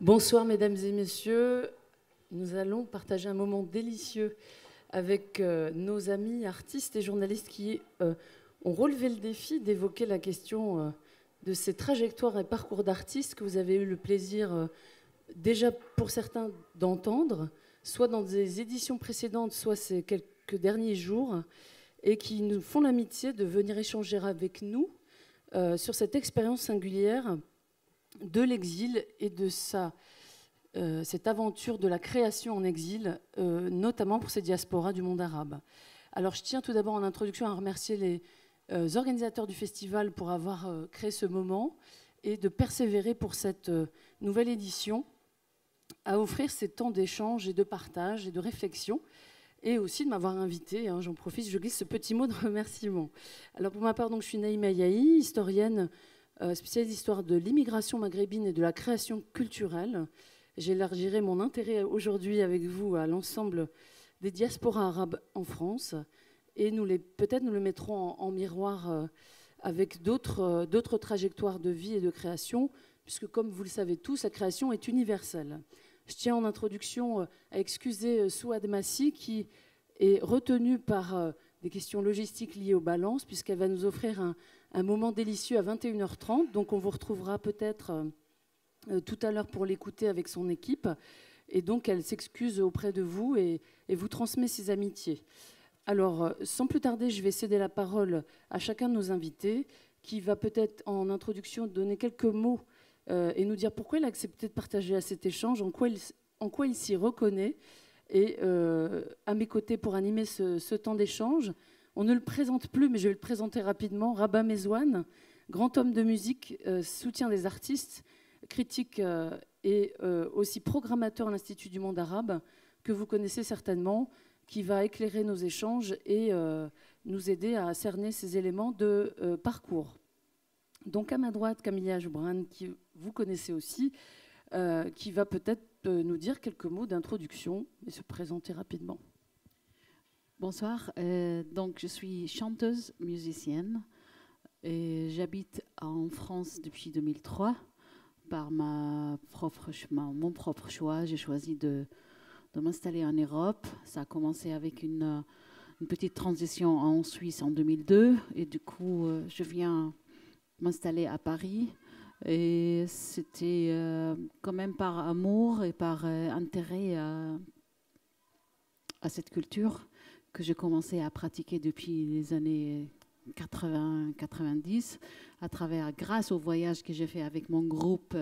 Bonsoir mesdames et messieurs, nous allons partager un moment délicieux avec nos amis artistes et journalistes qui ont relevé le défi d'évoquer la question de ces trajectoires et parcours d'artistes que vous avez eu le plaisir déjà pour certains d'entendre, soit dans des éditions précédentes, soit ces quelques derniers jours, et qui nous font l'amitié de venir échanger avec nous sur cette expérience singulière de l'exil et de cette aventure de la création en exil, notamment pour ces diasporas du monde arabe. Alors je tiens tout d'abord en introduction à remercier les organisateurs du festival pour avoir créé ce moment et de persévérer pour cette nouvelle édition à offrir ces temps d'échange et de partage et de réflexion, et aussi de m'avoir invitée, hein, j'en profite, je glisse ce petit mot de remerciement. Alors pour ma part, donc, je suis Naïma Yaï, historienne spécialiste d'histoire de l'immigration maghrébine et de la création culturelle. J'élargirai mon intérêt aujourd'hui avec vous à l'ensemble des diasporas arabes en France, et peut-être nous le mettrons en miroir avec d'autres trajectoires de vie et de création, puisque comme vous le savez tous, la création est universelle. Je tiens en introduction à excuser Souad Massi, qui est retenue par des questions logistiques liées aux balances, puisqu'elle va nous offrir un moment délicieux à 21h30. Donc on vous retrouvera peut-être tout à l'heure pour l'écouter avec son équipe. Et donc elle s'excuse auprès de vous et vous transmet ses amitiés. Alors, sans plus tarder, je vais céder la parole à chacun de nos invités, qui va peut-être en introduction donner quelques mots et nous dire pourquoi il a accepté de partager à cet échange, en quoi il s'y reconnaît. Et à mes côtés, pour animer ce temps d'échange, on ne le présente plus, mais je vais le présenter rapidement, Rabah Mezouane, grand homme de musique, soutien des artistes, critique et aussi programmateur à l'Institut du Monde Arabe, que vous connaissez certainement, qui va éclairer nos échanges et nous aider à cerner ces éléments de parcours. Donc à ma droite, Camille Joubran, qui vous connaissez aussi, qui va peut-être nous dire quelques mots d'introduction et se présenter rapidement. Bonsoir, donc je suis chanteuse, musicienne, et j'habite en France depuis 2003. Par mon propre choix, j'ai choisi de m'installer en Europe. Ça a commencé avec une petite transition en Suisse en 2002, et du coup je viens m'installer à Paris, et c'était quand même par amour et par intérêt à cette culture que j'ai commencé à pratiquer depuis les années 80-90, grâce au voyage que j'ai fait avec mon groupe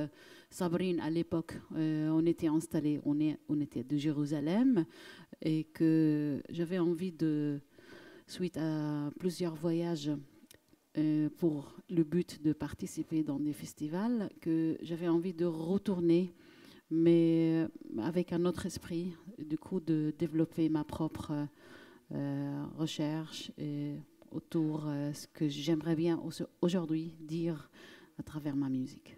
Sabreen à l'époque. On était installés, on était de Jérusalem, et que j'avais envie de, suite à plusieurs voyages pour le but de participer dans des festivals, que j'avais envie de retourner, mais avec un autre esprit, du coup de développer ma propre recherche et autour de ce que j'aimerais bien aujourd'hui dire à travers ma musique.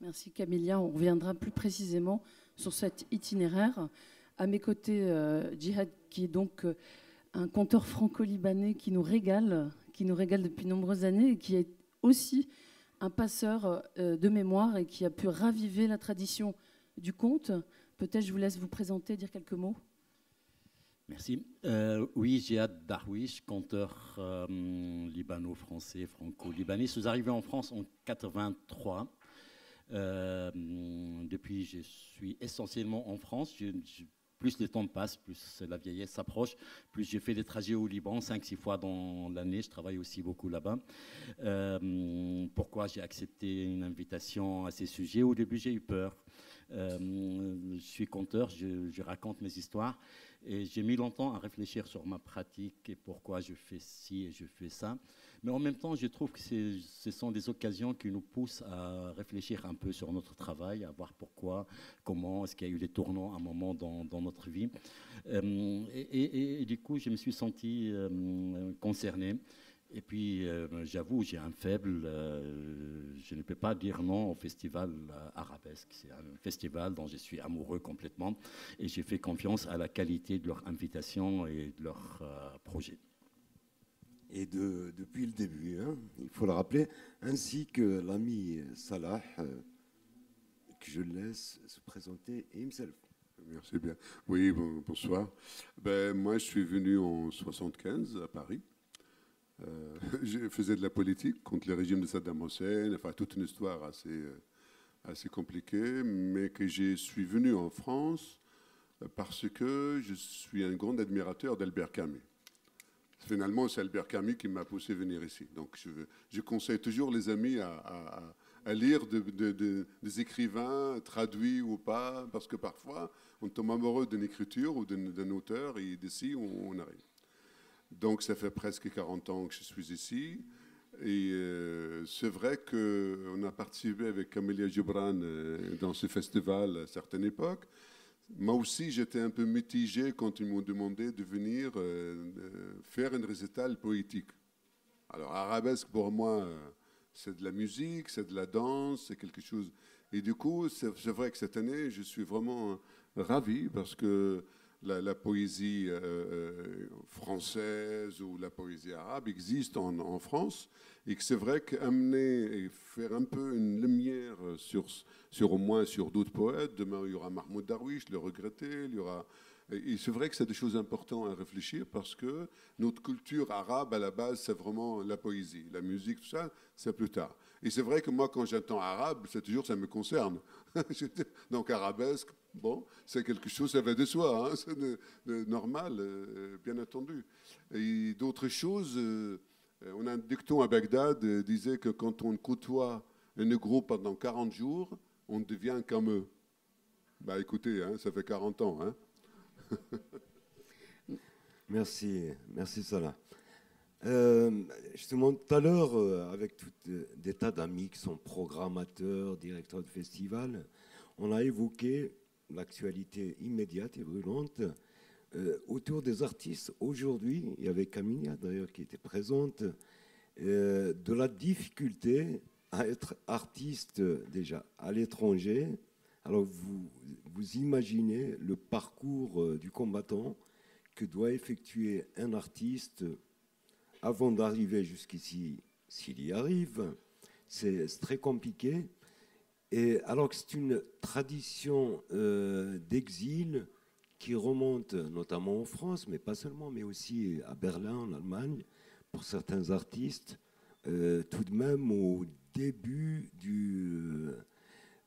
Merci Camille, on reviendra plus précisément sur cet itinéraire. À mes côtés, Jihad, qui est donc un conteur franco-libanais qui nous régale depuis de nombreuses années, et qui est aussi un passeur de mémoire et qui a pu raviver la tradition du conte. Peut-être je vous laisse vous présenter, dire quelques mots. Merci. Oui, Jihad Darwich, conteur libano-français, franco-libanais. Je suis arrivé en France en 1983. Depuis, je suis essentiellement en France. Plus le temps passe, plus la vieillesse s'approche, plus j'ai fait des trajets au Liban, 5-6 fois dans l'année. Je travaille aussi beaucoup là-bas. Pourquoi j'ai accepté une invitation à ces sujets? Au début, j'ai eu peur. Je suis conteur, je raconte mes histoires, et j'ai mis longtemps à réfléchir sur ma pratique et pourquoi je fais ci et je fais ça. Mais en même temps, je trouve que ce sont des occasions qui nous poussent à réfléchir un peu sur notre travail, à voir pourquoi, comment, est-ce qu'il y a eu des tournants à un moment dans notre vie. Et du coup, je me suis senti concerné. Et puis, j'avoue, j'ai un faible. Je ne peux pas dire non au festival Arabesque. C'est un festival dont je suis amoureux complètement. Et j'ai fait confiance à la qualité de leur invitation et de leur projet. Et depuis le début, hein, il faut le rappeler, ainsi que l'ami Salah, que que je laisse se présenter himself. Merci bien. Oui, bon, bonsoir. Ben, moi, je suis venu en 1975 à Paris. Je faisais de la politique contre le régime de Saddam Hussein, enfin toute une histoire assez compliquée, mais que je suis venu en France parce que je suis un grand admirateur d'Albert Camus. Finalement, c'est Albert Camus qui m'a poussé à venir ici. Donc, je conseille toujours les amis à lire des écrivains, traduits ou pas, parce que parfois, on tombe amoureux d'une écriture ou d'un auteur, et d'ici, on arrive. Donc, ça fait presque 40 ans que je suis ici. Et c'est vrai qu'on a participé avec Camille Joubran dans ce festival à certaines époques. Moi aussi, j'étais un peu mitigé quand ils m'ont demandé de venir faire une récital poétique. Alors, arabesque, pour moi, c'est de la musique, c'est de la danse, c'est quelque chose. Et du coup, c'est vrai que cette année, je suis vraiment ravi parce que la poésie française ou la poésie arabe existe en France, et que c'est vrai qu'amener et faire un peu une lumière sur au moins sur d'autres poètes. Demain, il y aura Mahmoud Darwish, le regretté, il y aura... Et c'est vrai que c'est des choses importantes à réfléchir, parce que notre culture arabe, à la base, c'est vraiment la poésie. La musique, tout ça, c'est plus tard. Et c'est vrai que moi, quand j'entends arabe, c'est toujours, ça me concerne. Donc, arabesque, bon, c'est quelque chose, ça va de soi, hein, c'est normal, bien entendu. Et d'autres choses, on a un dicton à Bagdad, disait que quand on côtoie un groupe pendant 40 jours, on devient comme eux. Bah écoutez, hein, ça fait 40 ans, hein. Merci Salah. Justement, tout à l'heure, avec tout des tas d'amis qui sont programmateurs, directeurs de festivals, on a évoqué l'actualité immédiate et brûlante autour des artistes aujourd'hui, et avec Camilla d'ailleurs qui était présente, de la difficulté à être artiste déjà à l'étranger. Alors vous imaginez le parcours du combattant que doit effectuer un artiste avant d'arriver jusqu'ici, s'il y arrive. C'est très compliqué. Et alors que c'est une tradition d'exil qui remonte notamment en France, mais pas seulement, mais aussi à Berlin, en Allemagne, pour certains artistes, tout de même au début du...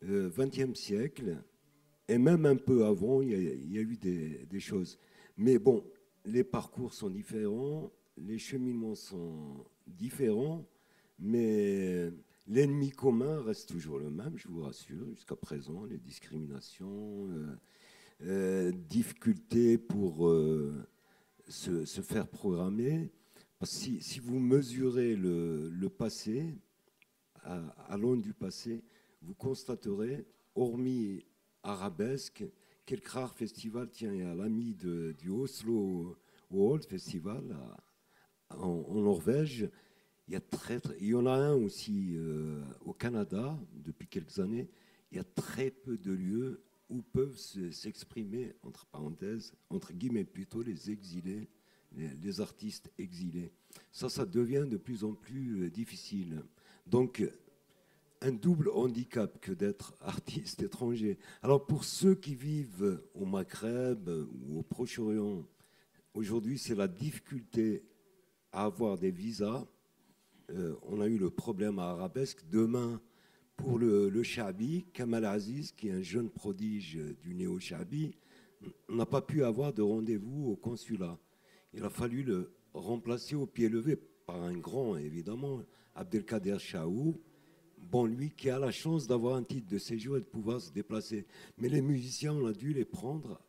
XXe siècle, et même un peu avant, il y a eu des choses. Mais bon, les parcours sont différents, les cheminements sont différents, mais l'ennemi commun reste toujours le même, je vous rassure, jusqu'à présent, les discriminations, difficultés pour se faire programmer. Parce que si vous mesurez le passé, à l'aune du passé, vous constaterez, hormis arabesque, quelques rares festivals, tiens, il y a l'ami du Oslo World Festival en Norvège. Il y en a un aussi au Canada, depuis quelques années. Il y a très peu de lieux où peuvent s'exprimer, entre parenthèses, entre guillemets plutôt, les exilés, les artistes exilés. Ça devient de plus en plus difficile. Donc, un double handicap que d'être artiste étranger. Alors pour ceux qui vivent au Maghreb ou au Proche-Orient, aujourd'hui c'est la difficulté à avoir des visas. On a eu le problème à Arabesque. Demain, pour le Shabi, Kamal Aziz, qui est un jeune prodige du néo-Shabi, n'a pas pu avoir de rendez-vous au consulat. Il a fallu le remplacer au pied levé par un grand, évidemment, Abdelkader Chaou. Bon, lui qui a la chance d'avoir un titre de séjour et de pouvoir se déplacer. Mais les musiciens, on a dû les prendre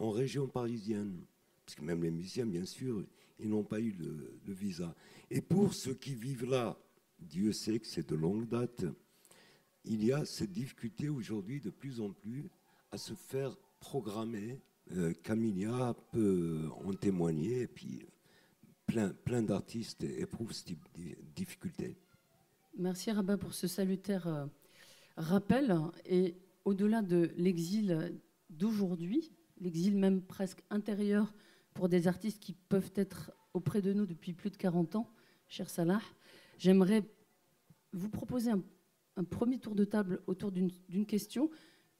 en région parisienne. Parce que même les musiciens, bien sûr, ils n'ont pas eu le visa. Et pour ceux qui vivent là, Dieu sait que c'est de longue date, il y a cette difficulté aujourd'hui de plus en plus à se faire programmer. Camilla peut en témoigner. Et puis, plein d'artistes éprouvent cette difficulté. Merci Rabah pour ce salutaire rappel. Et au-delà de l'exil d'aujourd'hui, l'exil même presque intérieur pour des artistes qui peuvent être auprès de nous depuis plus de 40 ans, cher Salah, j'aimerais vous proposer un un premier tour de table autour d'une question.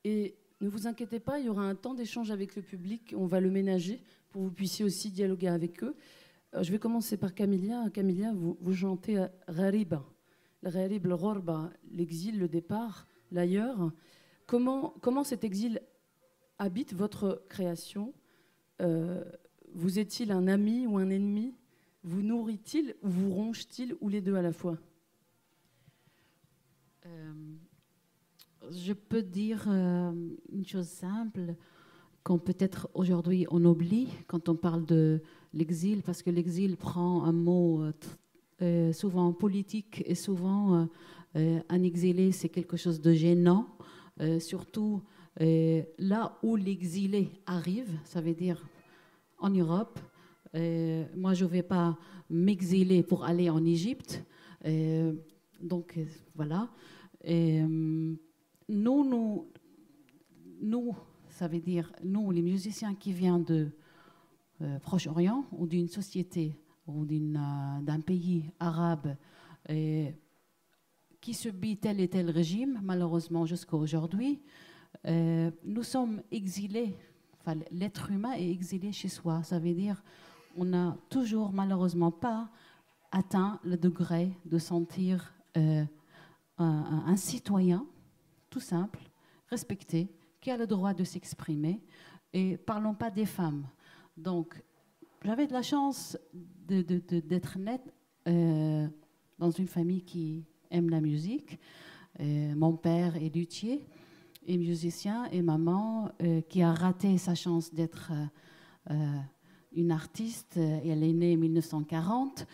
Et ne vous inquiétez pas, il y aura un temps d'échange avec le public. On va le ménager pour que vous puissiez aussi dialoguer avec eux. Je vais commencer par Camilla. Camilla, vous chantez « Ghariba ». Le Gharib, le Rorba, l'exil, le départ, l'ailleurs. Comment cet exil habite votre création? Vous est-il un ami ou un ennemi? Vous nourrit-il ou vous ronge-t-il, ou les deux à la fois? Je peux dire une chose simple qu'on peut-être aujourd'hui on oublie quand on parle de l'exil, parce que l'exil prend un mot souvent politique, et souvent un exilé, c'est quelque chose de gênant, surtout là où l'exilé arrive, ça veut dire en Europe. Moi, je ne vais pas m'exiler pour aller en Égypte. Donc, voilà. Nous, ça veut dire, nous, les musiciens qui viennent de Proche-Orient, ou d'une société, ou d'un pays arabe qui subit tel et tel régime, malheureusement jusqu'à aujourd'hui, nous sommes exilés, enfin, l'être humain est exilé chez soi. Ça veut dire on n'a toujours malheureusement pas atteint le degré de sentir un citoyen tout simple, respecté, qui a le droit de s'exprimer. Et parlons pas des femmes. Donc, j'avais de la chance d'être née dans une famille qui aime la musique. Mon père est luthier et musicien, et maman qui a raté sa chance d'être une artiste. Elle est née en 1940,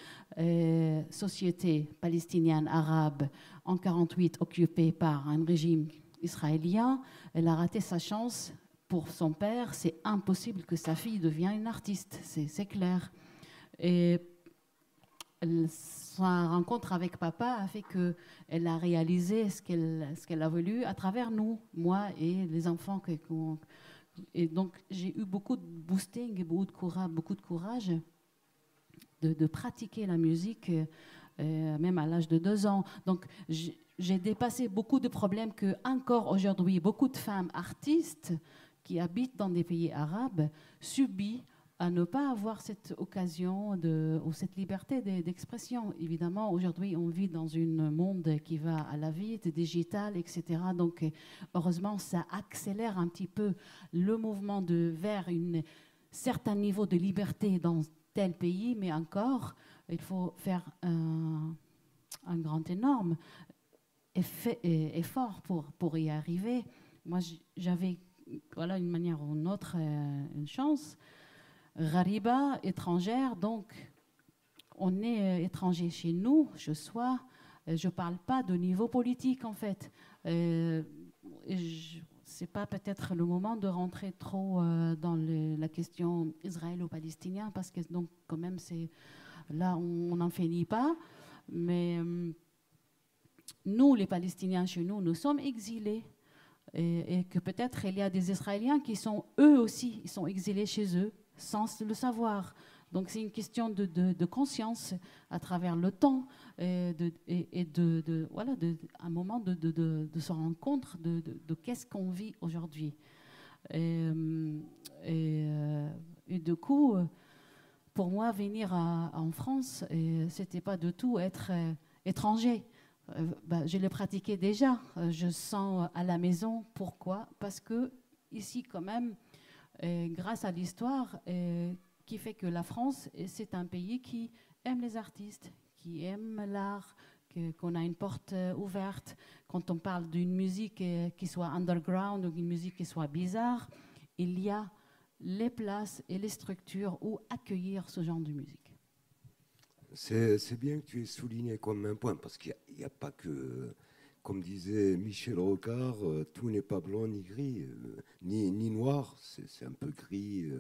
société palestinienne arabe en 1948 occupée par un régime israélien. Elle a raté sa chance. Pour son père, c'est impossible que sa fille devienne une artiste, c'est clair. Et sa rencontre avec papa a fait qu'elle a réalisé ce qu'elle a voulu à travers nous, moi et les enfants. Et donc, j'ai eu beaucoup de boosting, beaucoup de courage de pratiquer la musique, même à l'âge de 2 ans. Donc, j'ai dépassé beaucoup de problèmes que, encore aujourd'hui, beaucoup de femmes artistes qui habitent dans des pays arabes subit à ne pas avoir cette occasion ou cette liberté d'expression. Évidemment, aujourd'hui, on vit dans un monde qui va à la vite, digital, etc. Donc, heureusement, ça accélère un petit peu le mouvement vers un certain niveau de liberté dans tel pays, mais encore, il faut faire un grand, énorme effort pour y arriver. Moi, j'avais... Voilà, d'une manière ou d'une autre, une chance. Ghariba, étrangère, donc on est étranger chez nous, je parle pas de niveau politique en fait. C'est pas peut-être le moment de rentrer trop dans la question israélo-palestinienne, parce que donc quand même c'est là on n'en finit pas. Mais nous, les Palestiniens chez nous, nous sommes exilés. Et que peut-être il y a des Israéliens qui sont eux aussi, ils sont exilés chez eux sans le savoir. Donc c'est une question de conscience à travers le temps, un moment de se rendre compte de qu'est-ce qu'on vit aujourd'hui. Et du coup, pour moi, venir en France, c'était pas du tout être étranger. Bah, je l'ai pratiqué déjà, je sens à la maison. Pourquoi? Parce que ici quand même, grâce à l'histoire qui fait que la France, c'est un pays qui aime les artistes, qui aime l'art, qu'on a une porte ouverte. Quand on parle d'une musique qui soit underground ou d'une musique qui soit bizarre, il y a les places et les structures où accueillir ce genre de musique. C'est bien que tu aies souligné comme un point, parce qu'il n'y a pas que, comme disait Michel Rocard, tout n'est pas blanc ni gris, ni noir, c'est un peu gris.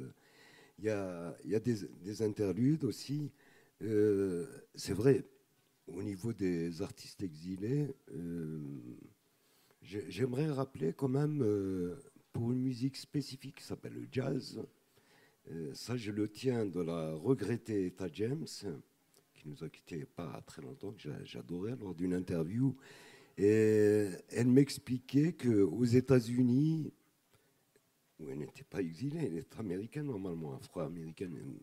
Il y a des interludes aussi. C'est vrai, au niveau des artistes exilés, j'aimerais rappeler quand même, pour une musique spécifique qui s'appelle le jazz, ça je le tiens de la regrettée Etta James, nous a quittés pas très longtemps, que j'adorais lors d'une interview. Et elle m'expliquait qu'aux États-Unis, où elle n'était pas exilée, elle était américaine normalement, afro-américaine,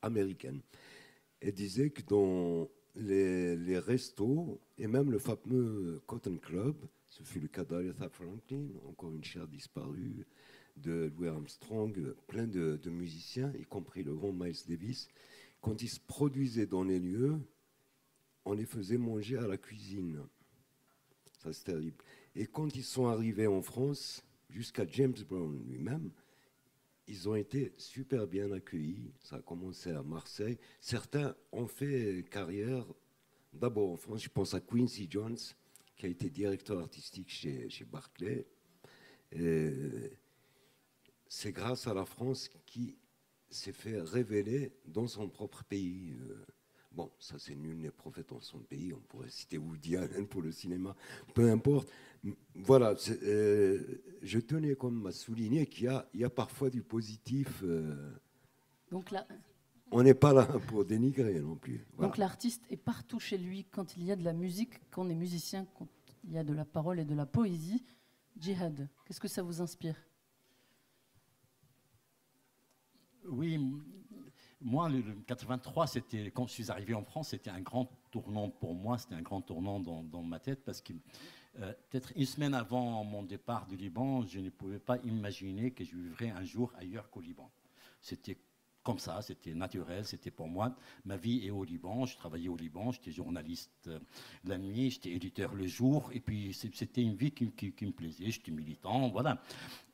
américaine. Elle disait que dans les restos, et même le fameux Cotton Club, ce fut le cas d'Aretha Franklin, encore une chair disparue, de Louis Armstrong, plein de musiciens, y compris le grand Miles Davis, quand ils se produisaient dans les lieux, on les faisait manger à la cuisine. Ça, c'est terrible. Et quand ils sont arrivés en France, jusqu'à James Brown lui-même, ils ont été super bien accueillis. Ça a commencé à Marseille. Certains ont fait carrière d'abord en France. Je pense à Quincy Jones, qui a été directeur artistique chez Barclay. C'est grâce à la France qui s'est fait révéler dans son propre pays. Bon, ça c'est nul n'est prophète dans son pays, on pourrait citer Woody Allen pour le cinéma, peu importe. Voilà, je tenais comme à souligner qu'il y a parfois du positif. Donc là, on n'est pas là pour dénigrer non plus. Voilà. Donc l'artiste est partout chez lui quand il y a de la musique, quand on est musicien, quand il y a de la parole et de la poésie. Jihad, qu'est-ce que ça vous inspire? Oui. Moi, le 83, quand je suis arrivé en France, c'était un grand tournant pour moi, c'était un grand tournant dans ma tête, parce que peut-être une semaine avant mon départ du Liban, je ne pouvais pas imaginer que je vivrais un jour ailleurs qu'au Liban. C'était comme ça, c'était naturel, c'était pour moi. Ma vie est au Liban, je travaillais au Liban, j'étais journaliste la nuit, j'étais éditeur le jour, et puis c'était une vie qui me plaisait, j'étais militant, voilà.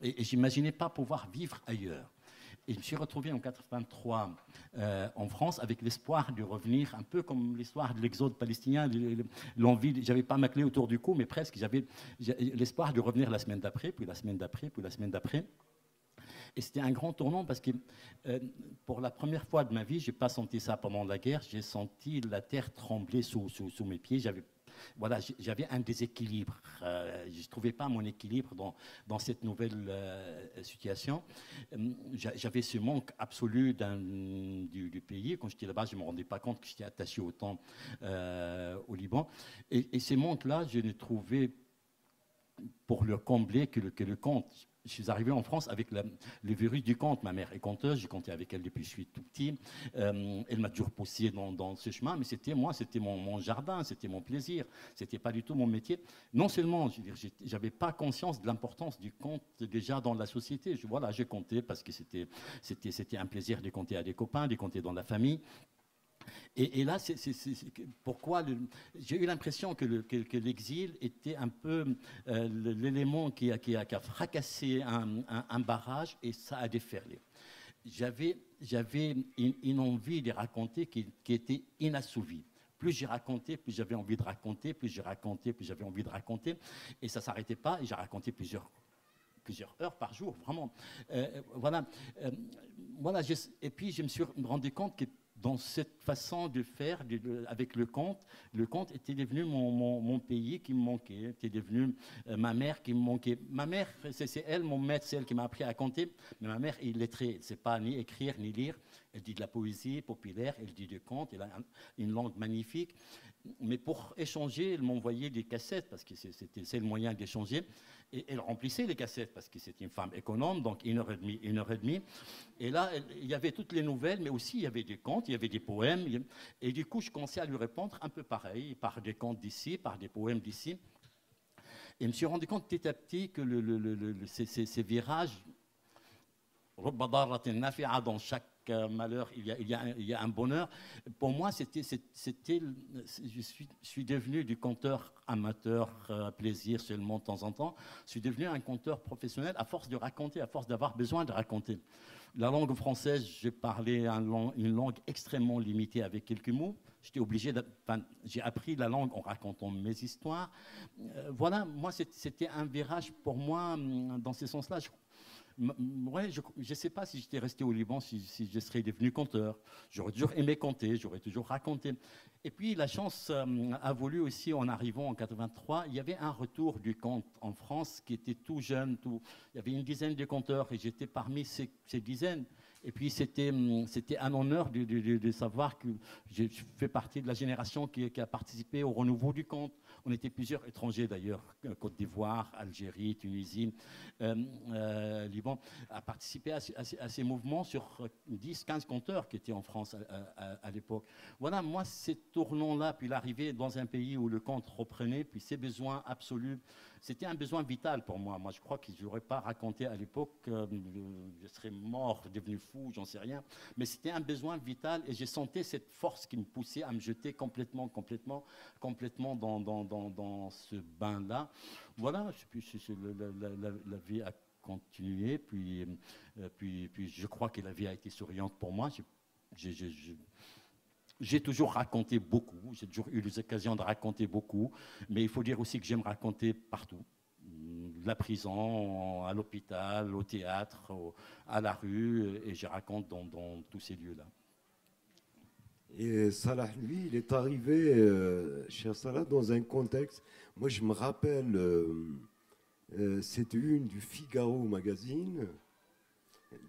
Et je n'imaginais pas pouvoir vivre ailleurs. Et je me suis retrouvé en 1983 en France avec l'espoir de revenir, un peu comme l'histoire de l'exode palestinien, l'envie, j'avais pas ma clé autour du cou, mais presque, j'avais l'espoir de revenir la semaine d'après, puis la semaine d'après, puis la semaine d'après. Et c'était un grand tournant parce que pour la première fois de ma vie, j'ai pas senti ça pendant la guerre, j'ai senti la terre trembler sous mes pieds, voilà, j'avais un déséquilibre, je ne trouvais pas mon équilibre dans cette nouvelle situation. J'avais ce manque absolu du pays. Quand j'étais là-bas, je ne me rendais pas compte que j'étais attaché autant au Liban. Et ces manques-là, je les trouvais pour le combler que le conte. Je suis arrivé en France avec le virus du conte. Ma mère est conteuse, j'ai compté avec elle depuis que je suis tout petit. Elle m'a toujours poussé dans ce chemin, mais c'était moi, c'était mon jardin, c'était mon plaisir, c'était pas du tout mon métier. Non seulement, je n'avais pas conscience de l'importance du conte déjà dans la société. Voilà, je comptais parce que c'était un plaisir de compter à des copains, de compter dans la famille. Et là, pourquoi j'ai eu l'impression que l'exil était un peu l'élément qui a fracassé un barrage et ça a déferlé. J'avais une envie de raconter qui était inassouvie. Plus j'ai raconté, plus j'avais envie de raconter, plus j'ai raconté, plus j'avais envie de raconter. Et ça ne s'arrêtait pas et j'ai raconté plusieurs heures par jour, vraiment. Voilà, et puis je me suis rendu compte que dans cette façon de faire avec le conte était devenu mon pays qui me manquait, était devenu ma mère qui me manquait. Ma mère, c'est elle, mon maître, c'est elle qui m'a appris à compter, mais ma mère est illettrée, elle ne sait pas ni écrire ni lire, elle dit de la poésie populaire, elle dit du conte, elle a une langue magnifique. Mais pour échanger, elle m'envoyait des cassettes, parce que c'est le moyen d'échanger. Et elle remplissait les cassettes, parce que c'était une femme économe, donc une heure et demie. Et là, il y avait toutes les nouvelles, mais aussi il y avait des contes, il y avait des poèmes. Et du coup, je commençais à lui répondre un peu pareil, par des contes d'ici, par des poèmes d'ici. Et je me suis rendu compte petit à petit que ces virages, dans chaque malheur, il y a un bonheur. Pour moi, je suis devenu du conteur amateur, plaisir seulement de temps en temps. Je suis devenu un conteur professionnel à force de raconter, à force d'avoir besoin de raconter. La langue française, j'ai parlé une langue extrêmement limitée avec quelques mots. J'étais obligé, j'ai appris la langue en racontant mes histoires. Voilà, moi, c'était un virage pour moi dans ce sens-là. Ouais, je ne sais pas si j'étais resté au Liban, si je serais devenu conteur. J'aurais toujours aimé compter, j'aurais toujours raconté. Et puis la chance a voulu aussi, en arrivant en 83, il y avait un retour du conte en France qui était tout jeune. Il y avait une dizaine de conteurs et j'étais parmi ces dizaines. Et puis c'était un honneur de savoir que je fais partie de la génération qui a participé au renouveau du conte, On était plusieurs étrangers d'ailleurs, Côte d'Ivoire, Algérie, Tunisie, Liban, à participer à ces mouvements sur 10-15 compteurs qui étaient en France à l'époque. Voilà, moi, ces tournants-là, puis l'arrivée dans un pays où le compte reprenait, puis ses besoins absolus, c'était un besoin vital pour moi. Moi, je crois que je n'aurais pas raconté à l'époque je serais mort, devenu fou, j'en sais rien. Mais c'était un besoin vital et j'ai senti cette force qui me poussait à me jeter complètement dans ce bain-là. Voilà, la vie a continué, puis je crois que la vie a été souriante pour moi. J'ai toujours raconté beaucoup, j'ai toujours eu l'occasion de raconter beaucoup, mais il faut dire aussi que j'aime raconter partout. La prison, à l'hôpital, au théâtre, à la rue, et je raconte dans tous ces lieux-là. Et Salah, lui, il est arrivé, cher Salah, dans un contexte. Moi, je me rappelle, c'était une du Figaro magazine,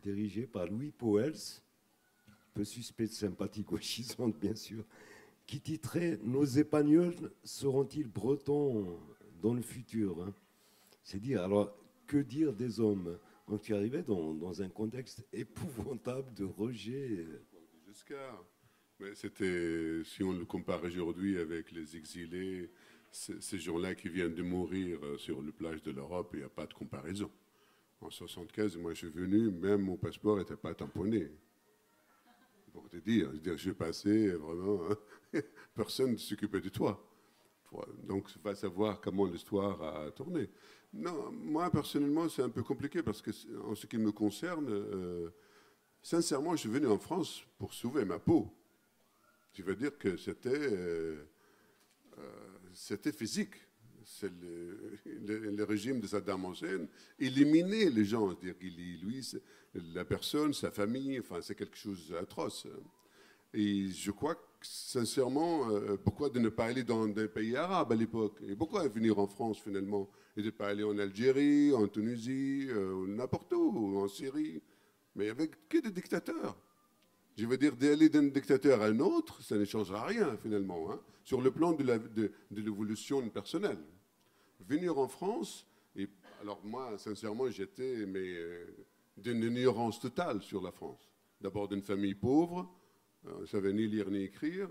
dirigée par Louis Poëls, peu suspect de sympathie gauchisante, bien sûr, qui titrait « Nos Espagnols seront-ils bretons dans le futur hein ?» C'est dire, alors, que dire des hommes? On est arrivé dans un contexte épouvantable de rejet. C'était, si on le compare aujourd'hui avec les exilés, ces gens-là qui viennent de mourir sur les plages de l'Europe, il n'y a pas de comparaison. En 1975, moi je suis venu, même mon passeport n'était pas tamponné. Pour te dire, j'ai passé vraiment, hein, personne ne s'occupait de toi. Donc, va savoir comment l'histoire a tourné. Non, moi, personnellement, c'est un peu compliqué parce que, en ce qui me concerne, sincèrement, je suis venu en France pour sauver ma peau. Je veux dire que c'était physique. C'est le régime de Saddam Hussein éliminait les gens. C'est-à-dire qu'il lui, la personne, sa famille, enfin, c'est quelque chose d'atroce. Et je crois que, sincèrement, pourquoi de ne pas aller dans des pays arabes à l'époque? Et pourquoi venir en France, finalement? Et de ne pas aller en Algérie, en Tunisie, n'importe où, en Syrie? Mais avec que des dictateurs. Je veux dire, d'aller d'un dictateur à un autre, ça ne changera rien, finalement, hein, sur le plan de l'évolution personnelle. Venir en France, et alors moi, sincèrement, j'étais d'une ignorance totale sur la France. D'abord d'une famille pauvre, je ne savais ni lire ni écrire.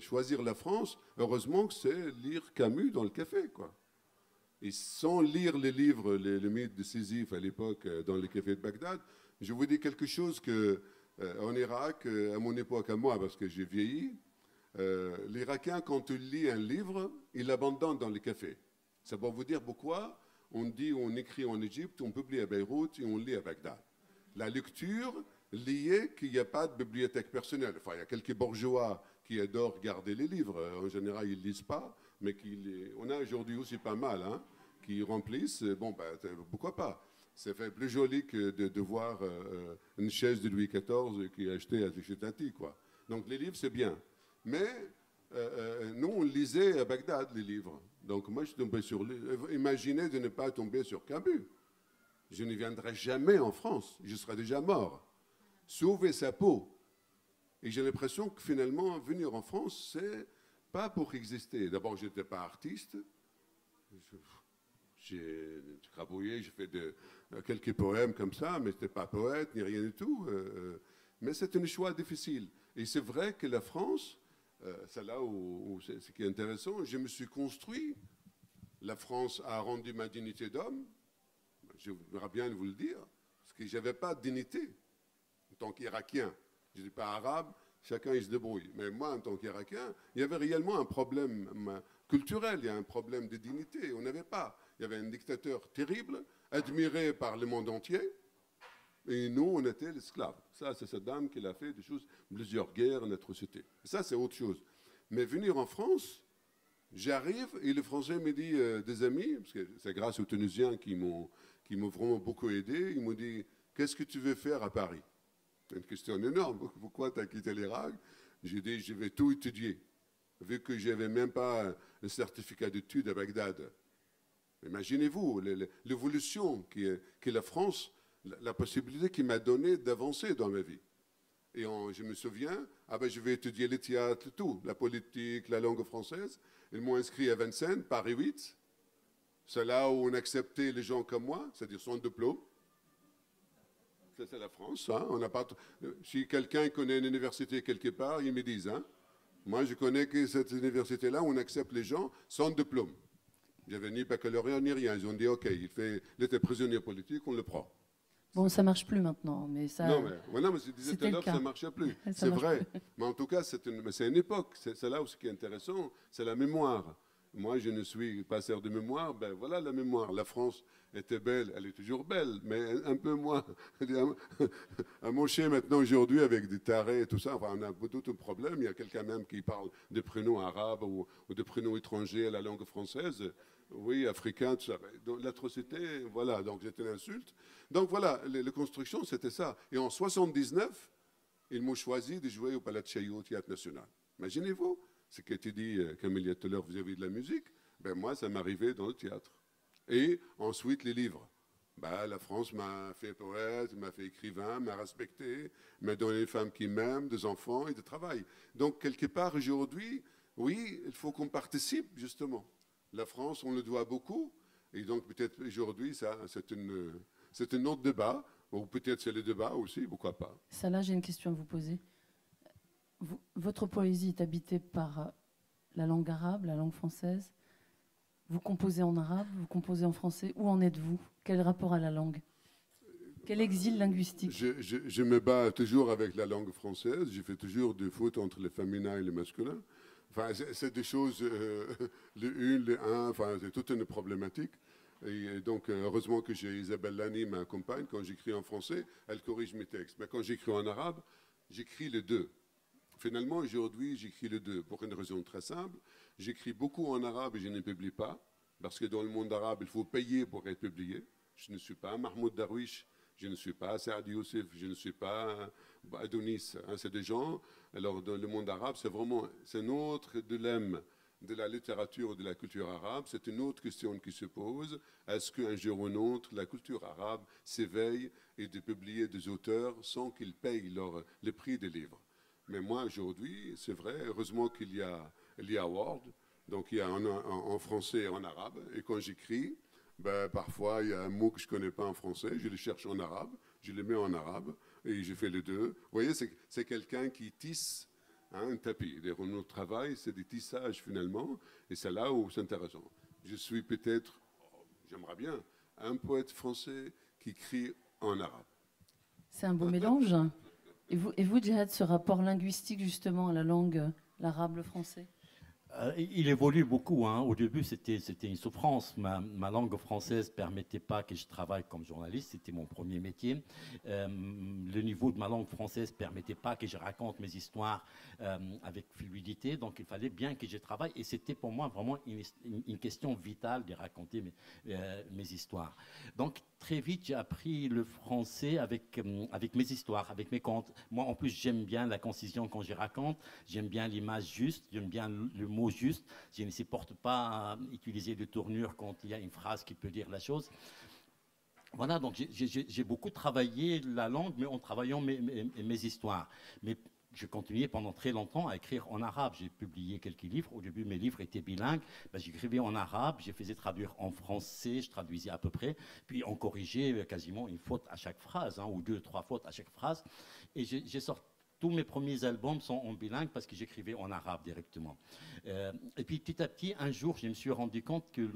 Choisir la France, heureusement que c'est lire Camus dans le café, quoi. Et sans lire les livres, les mythes de Sisyphe à l'époque, dans le café de Bagdad, je vous dis quelque chose que, en Irak, à mon époque, à moi, parce que j'ai vieilli, l'Irakien, quand il lit un livre, il l'abandonne dans le café. Ça va vous dire pourquoi on dit, on écrit en Égypte, on publie à Beyrouth et on lit à Bagdad. La lecture... lié qu'il n'y a pas de bibliothèque personnelle. Enfin, il y a quelques bourgeois qui adorent garder les livres. En général, ils ne lisent pas, mais on a aujourd'hui aussi pas mal, hein, qui remplissent. Bon, ben, pourquoi pas? C'est plus joli que de voir une chaise de Louis XIV qui est achetée à Duchetati, quoi. Donc, les livres, c'est bien. Mais nous, on lisait à Bagdad, les livres. Donc, moi, je suis tombé sur... Imaginez de ne pas tomber sur Camus. Je ne viendrai jamais en France. Je serai déjà mort. Sauver sa peau. Et j'ai l'impression que finalement, venir en France, c'est pas pour exister. D'abord, je n'étais pas artiste. J'ai crabouillé, j'ai fait quelques poèmes comme ça, mais je n'étais pas poète, ni rien du tout. Mais c'est un choix difficile. Et c'est vrai que la France, c'est là où c'est ce qui est intéressant, je me suis construit. La France a rendu ma dignité d'homme. Je voudrais bien vous le dire, parce que je n'avais pas de dignité. En tant qu'Irakien, je ne dis pas arabe, chacun il se débrouille. Mais moi, en tant qu'Irakien, il y avait réellement un problème culturel, il y a un problème de dignité, on n'avait pas. Il y avait un dictateur terrible, admiré par le monde entier, et nous, on était l'esclave. Ça, c'est cette dame qui l'a fait, des choses, plusieurs guerres, une atrocité. Ça, c'est autre chose. Mais venir en France, j'arrive, et le Français me dit, des amis, parce que c'est grâce aux Tunisiens qui m'ont vraiment beaucoup aidé, ils m'ont dit, qu'est-ce que tu veux faire à Paris? C'est une question énorme. Pourquoi tu as quitté l'Irak? J'ai dit, je vais tout étudier. Vu que je n'avais même pas un certificat d'études à Bagdad. Imaginez-vous l'évolution que la France, la possibilité qui m'a donnée d'avancer dans ma vie. Et je me souviens, Ah ben, je vais étudier le théâtre, tout, la politique, la langue française. Ils m'ont inscrit à Vincennes, Paris 8. C'est là où on acceptait les gens comme moi, c'est-à-dire sans diplôme. C'est la France, hein. On n'a pas... Si quelqu'un connaît une université quelque part, ils me disent, hein. Moi, je connais que cette université-là, on accepte les gens sans diplôme. J'avais ni baccalauréat ni rien. Ils ont dit, OK, il était prisonnier politique, on le prend. Bon, ça ne marche plus maintenant, mais ça... Non, mais voilà, mais je disais tout à l'heure, ça ne marchait plus. C'est vrai. Plus. Mais en tout cas, c'est une époque. C'est là où ce qui est intéressant, c'est la mémoire. Moi, je ne suis pas passeur de mémoire. Ben voilà la mémoire. La France était belle, elle est toujours belle, mais un peu moins. À mon chien maintenant, aujourd'hui, avec des tarés et tout ça, enfin, on a tout un problème. Il y a quelqu'un même qui parle de prénoms arabes ou de prénoms étrangers à la langue française. Oui, africain, tout ça. L'atrocité, voilà, donc c'était une insulte. Donc voilà, les constructions, c'était ça. Et en 1979, ils m'ont choisi de jouer au Palais de Chaillot, au Théâtre National. Imaginez-vous ce qui a été dit, Camille, tout à l'heure, vis-à-vis de la musique. Ben moi, ça m'arrivait dans le théâtre. Et ensuite, les livres. Ben, la France m'a fait poète, m'a fait écrivain, m'a respecté, m'a donné des femmes qui m'aiment, des enfants et du travail. Donc, quelque part, aujourd'hui, oui, il faut qu'on participe, justement. La France, on le doit beaucoup, et donc peut-être aujourd'hui, c'est un autre débat, ou peut-être c'est le débat aussi, pourquoi pas. Salah, j'ai une question à vous poser. Votre poésie est habitée par la langue arabe, la langue française. Vous composez en arabe, vous composez en français. Où en êtes-vous? Quel rapport à la langue? Quel exil linguistique? Je me bats toujours avec la langue française, je fais toujours du foot entre le féminin et le masculin. Enfin, c'est des choses, le une, le un, enfin, c'est toute une problématique. Et donc, heureusement que j'ai Isabelle Lani, ma compagne, quand j'écris en français, elle corrige mes textes. Mais quand j'écris en arabe, j'écris les deux. Finalement, aujourd'hui, j'écris les deux pour une raison très simple. J'écris beaucoup en arabe et je ne publie pas, parce que dans le monde arabe, il faut payer pour être publié. Je ne suis pas Mahmoud Darwish, je ne suis pas Saadi Youssef, je ne suis pas Adonis. Hein, c'est des gens... Alors, dans le monde arabe, c'est vraiment un autre dilemme de la littérature, de la culture arabe. C'est une autre question qui se pose. Est-ce qu'un jour ou un autre, la culture arabe s'éveille et de publier des auteurs sans qu'ils payent le prix des livres? Mais moi, aujourd'hui, c'est vrai, heureusement qu'il y a Word, donc il y a en français et en arabe. Et quand j'écris, ben, parfois, il y a un mot que je ne connais pas en français, je le cherche en arabe, je le mets en arabe. Et j'ai fait les deux. Vous voyez, c'est quelqu'un qui tisse, hein, un tapis. Notre travail, c'est des tissages finalement, et c'est là où c'est intéressant. Je suis peut-être, j'aimerais bien, un poète français qui crie en arabe. C'est un beau mélange. Et vous, Jihad, ce rapport linguistique justement à la langue, l'arabe, le français? Il évolue beaucoup. Hein. Au début, c'était une souffrance. Ma langue française ne permettait pas que je travaille comme journaliste. C'était mon premier métier. Le niveau de ma langue française ne permettait pas que je raconte mes histoires avec fluidité. Donc, il fallait bien que je travaille. Et c'était pour moi vraiment une question vitale de raconter mes histoires. Donc, très vite, j'ai appris le français avec mes histoires, avec mes contes. Moi, en plus, j'aime bien la concision quand je raconte. J'aime bien l'image juste. J'aime bien le mot juste. Je ne supporte pas utiliser de tournure quand il y a une phrase qui peut dire la chose. Voilà, donc j'ai beaucoup travaillé la langue, mais en travaillant mes histoires. Mais je continuais pendant très longtemps à écrire en arabe. J'ai publié quelques livres. Au début, mes livres étaient bilingues. Ben, j'écrivais en arabe, je faisais traduire en français, je traduisais à peu près. Puis on corrigeait quasiment une faute à chaque phrase, hein, ou deux, trois fautes à chaque phrase. Et j'ai sorti. Tous mes premiers albums sont en bilingue parce que j'écrivais en arabe directement. Et puis petit à petit, un jour, je me suis rendu compte que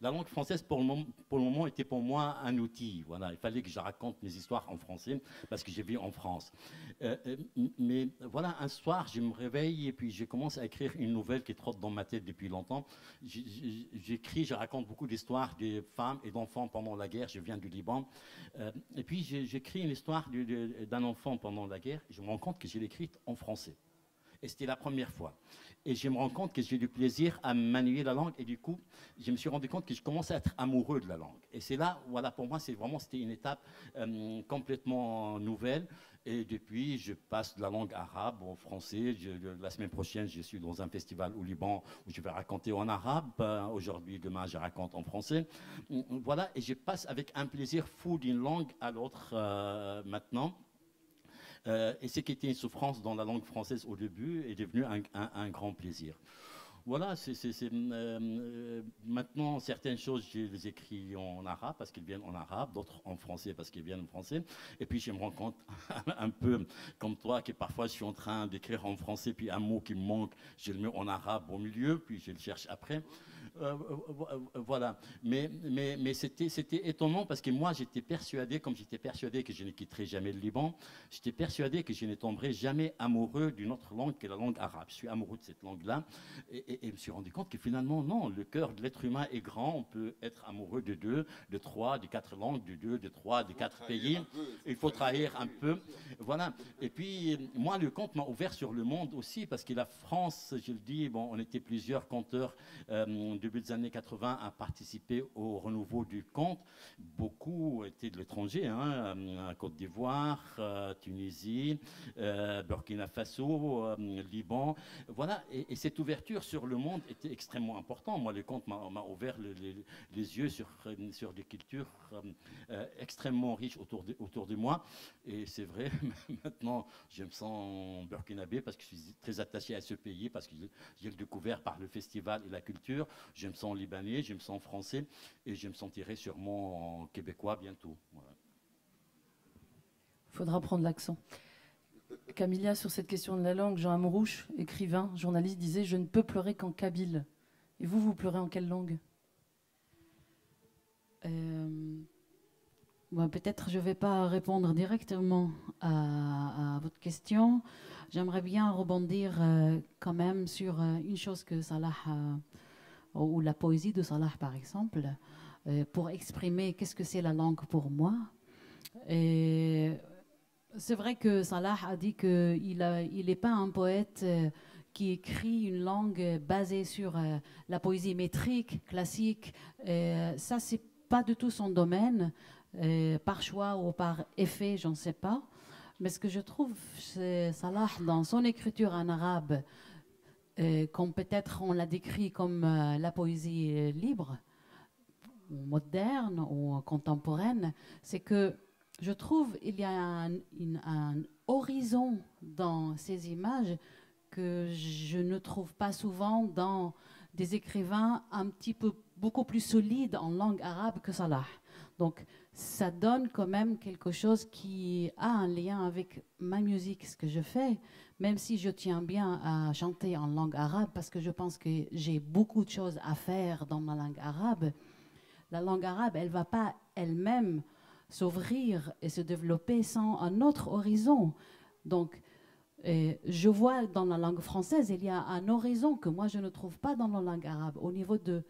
la langue française, pour le moment, était pour moi un outil. Voilà, il fallait que je raconte mes histoires en français parce que j'ai vécu en France. Mais voilà, un soir, je me réveille et puis je commence à écrire une nouvelle qui trotte dans ma tête depuis longtemps. J'écris, je raconte beaucoup d'histoires de femmes et d'enfants pendant la guerre. Je viens du Liban. Et puis, j'écris une histoire d'un enfant pendant la guerre. Je me rends compte que je l'ai écrite en français. Et c'était la première fois. Et je me rends compte que j'ai du plaisir à manier la langue. Et du coup, je me suis rendu compte que je commençais à être amoureux de la langue. Et c'est là, voilà, pour moi, c'était une étape complètement nouvelle. Et depuis, je passe de la langue arabe au français. La semaine prochaine, je suis dans un festival au Liban où je vais raconter en arabe. Aujourd'hui, demain, je raconte en français. Voilà, et je passe avec un plaisir fou d'une langue à l'autre maintenant. Et ce qui était une souffrance dans la langue française au début est devenu un grand plaisir. Voilà, maintenant, certaines choses, je les écris en arabe parce qu'ils viennent en arabe, d'autres en français parce qu'ils viennent en français. Et puis, je me rends compte, un peu comme toi, que parfois, je suis en train d'écrire en français, puis un mot qui me manque, je le mets en arabe au milieu, puis je le cherche après. Voilà. Mais c'était étonnant parce que moi, j'étais persuadé, comme j'étais persuadé que je ne quitterai jamais le Liban, j'étais persuadé que je ne tomberai jamais amoureux d'une autre langue que la langue arabe. Je suis amoureux de cette langue-là. Et je me suis rendu compte que finalement, non, le cœur de l'être humain est grand. On peut être amoureux de deux, de trois, de quatre langues, de deux, de trois, de quatre pays. Il faut trahir un peu. Voilà. Et puis, moi, le conte m'a ouvert sur le monde aussi, parce que la France, je le dis, bon, on était plusieurs conteurs au début des années 80 à participer au renouveau du conte. Beaucoup étaient de l'étranger, hein, Côte d'Ivoire, Tunisie, Burkina Faso, Liban. Voilà. Et cette ouverture sur le monde était extrêmement important. Moi, le conte m'a ouvert les yeux sur des cultures extrêmement riches autour de moi. Et c'est vrai, maintenant, je me sens burkinabé parce que je suis très attaché à ce pays, parce que j'ai le découvert par le festival et la culture. Je me sens libanais, je me sens français et je me sentirai sûrement québécois bientôt. Voilà. Faudra prendre l'accent. Camilla, sur cette question de la langue, Jean Amourouche, écrivain, journaliste, disait « Je ne peux pleurer qu'en kabyle ». Et vous, vous pleurez en quelle langue? Bon, peut-être je ne vais pas répondre directement à votre question. J'aimerais bien rebondir quand même sur une chose que Salah, ou la poésie de Salah par exemple, pour exprimer qu'est-ce que c'est la langue pour moi. Et c'est vrai que Salah a dit qu'il n'est pas un poète qui écrit une langue basée sur la poésie métrique, classique. Ça, c'est pas du tout son domaine, par choix ou par effet, j'en sais pas. Mais ce que je trouve chez Salah, dans son écriture en arabe, comme peut-être on l'a décrit comme la poésie libre, moderne ou contemporaine, c'est que je trouve qu'il y a un horizon dans ces images que je ne trouve pas souvent dans des écrivains un petit peu beaucoup plus solides en langue arabe que Salah. Donc ça donne quand même quelque chose qui a un lien avec ma musique, ce que je fais, même si je tiens bien à chanter en langue arabe parce que je pense que j'ai beaucoup de choses à faire dans ma langue arabe. La langue arabe, elle ne va pas elle-même s'ouvrir et se développer sans un autre horizon. Donc, je vois dans la langue française, il y a un horizon que moi, je ne trouve pas dans la langue arabe, au niveau des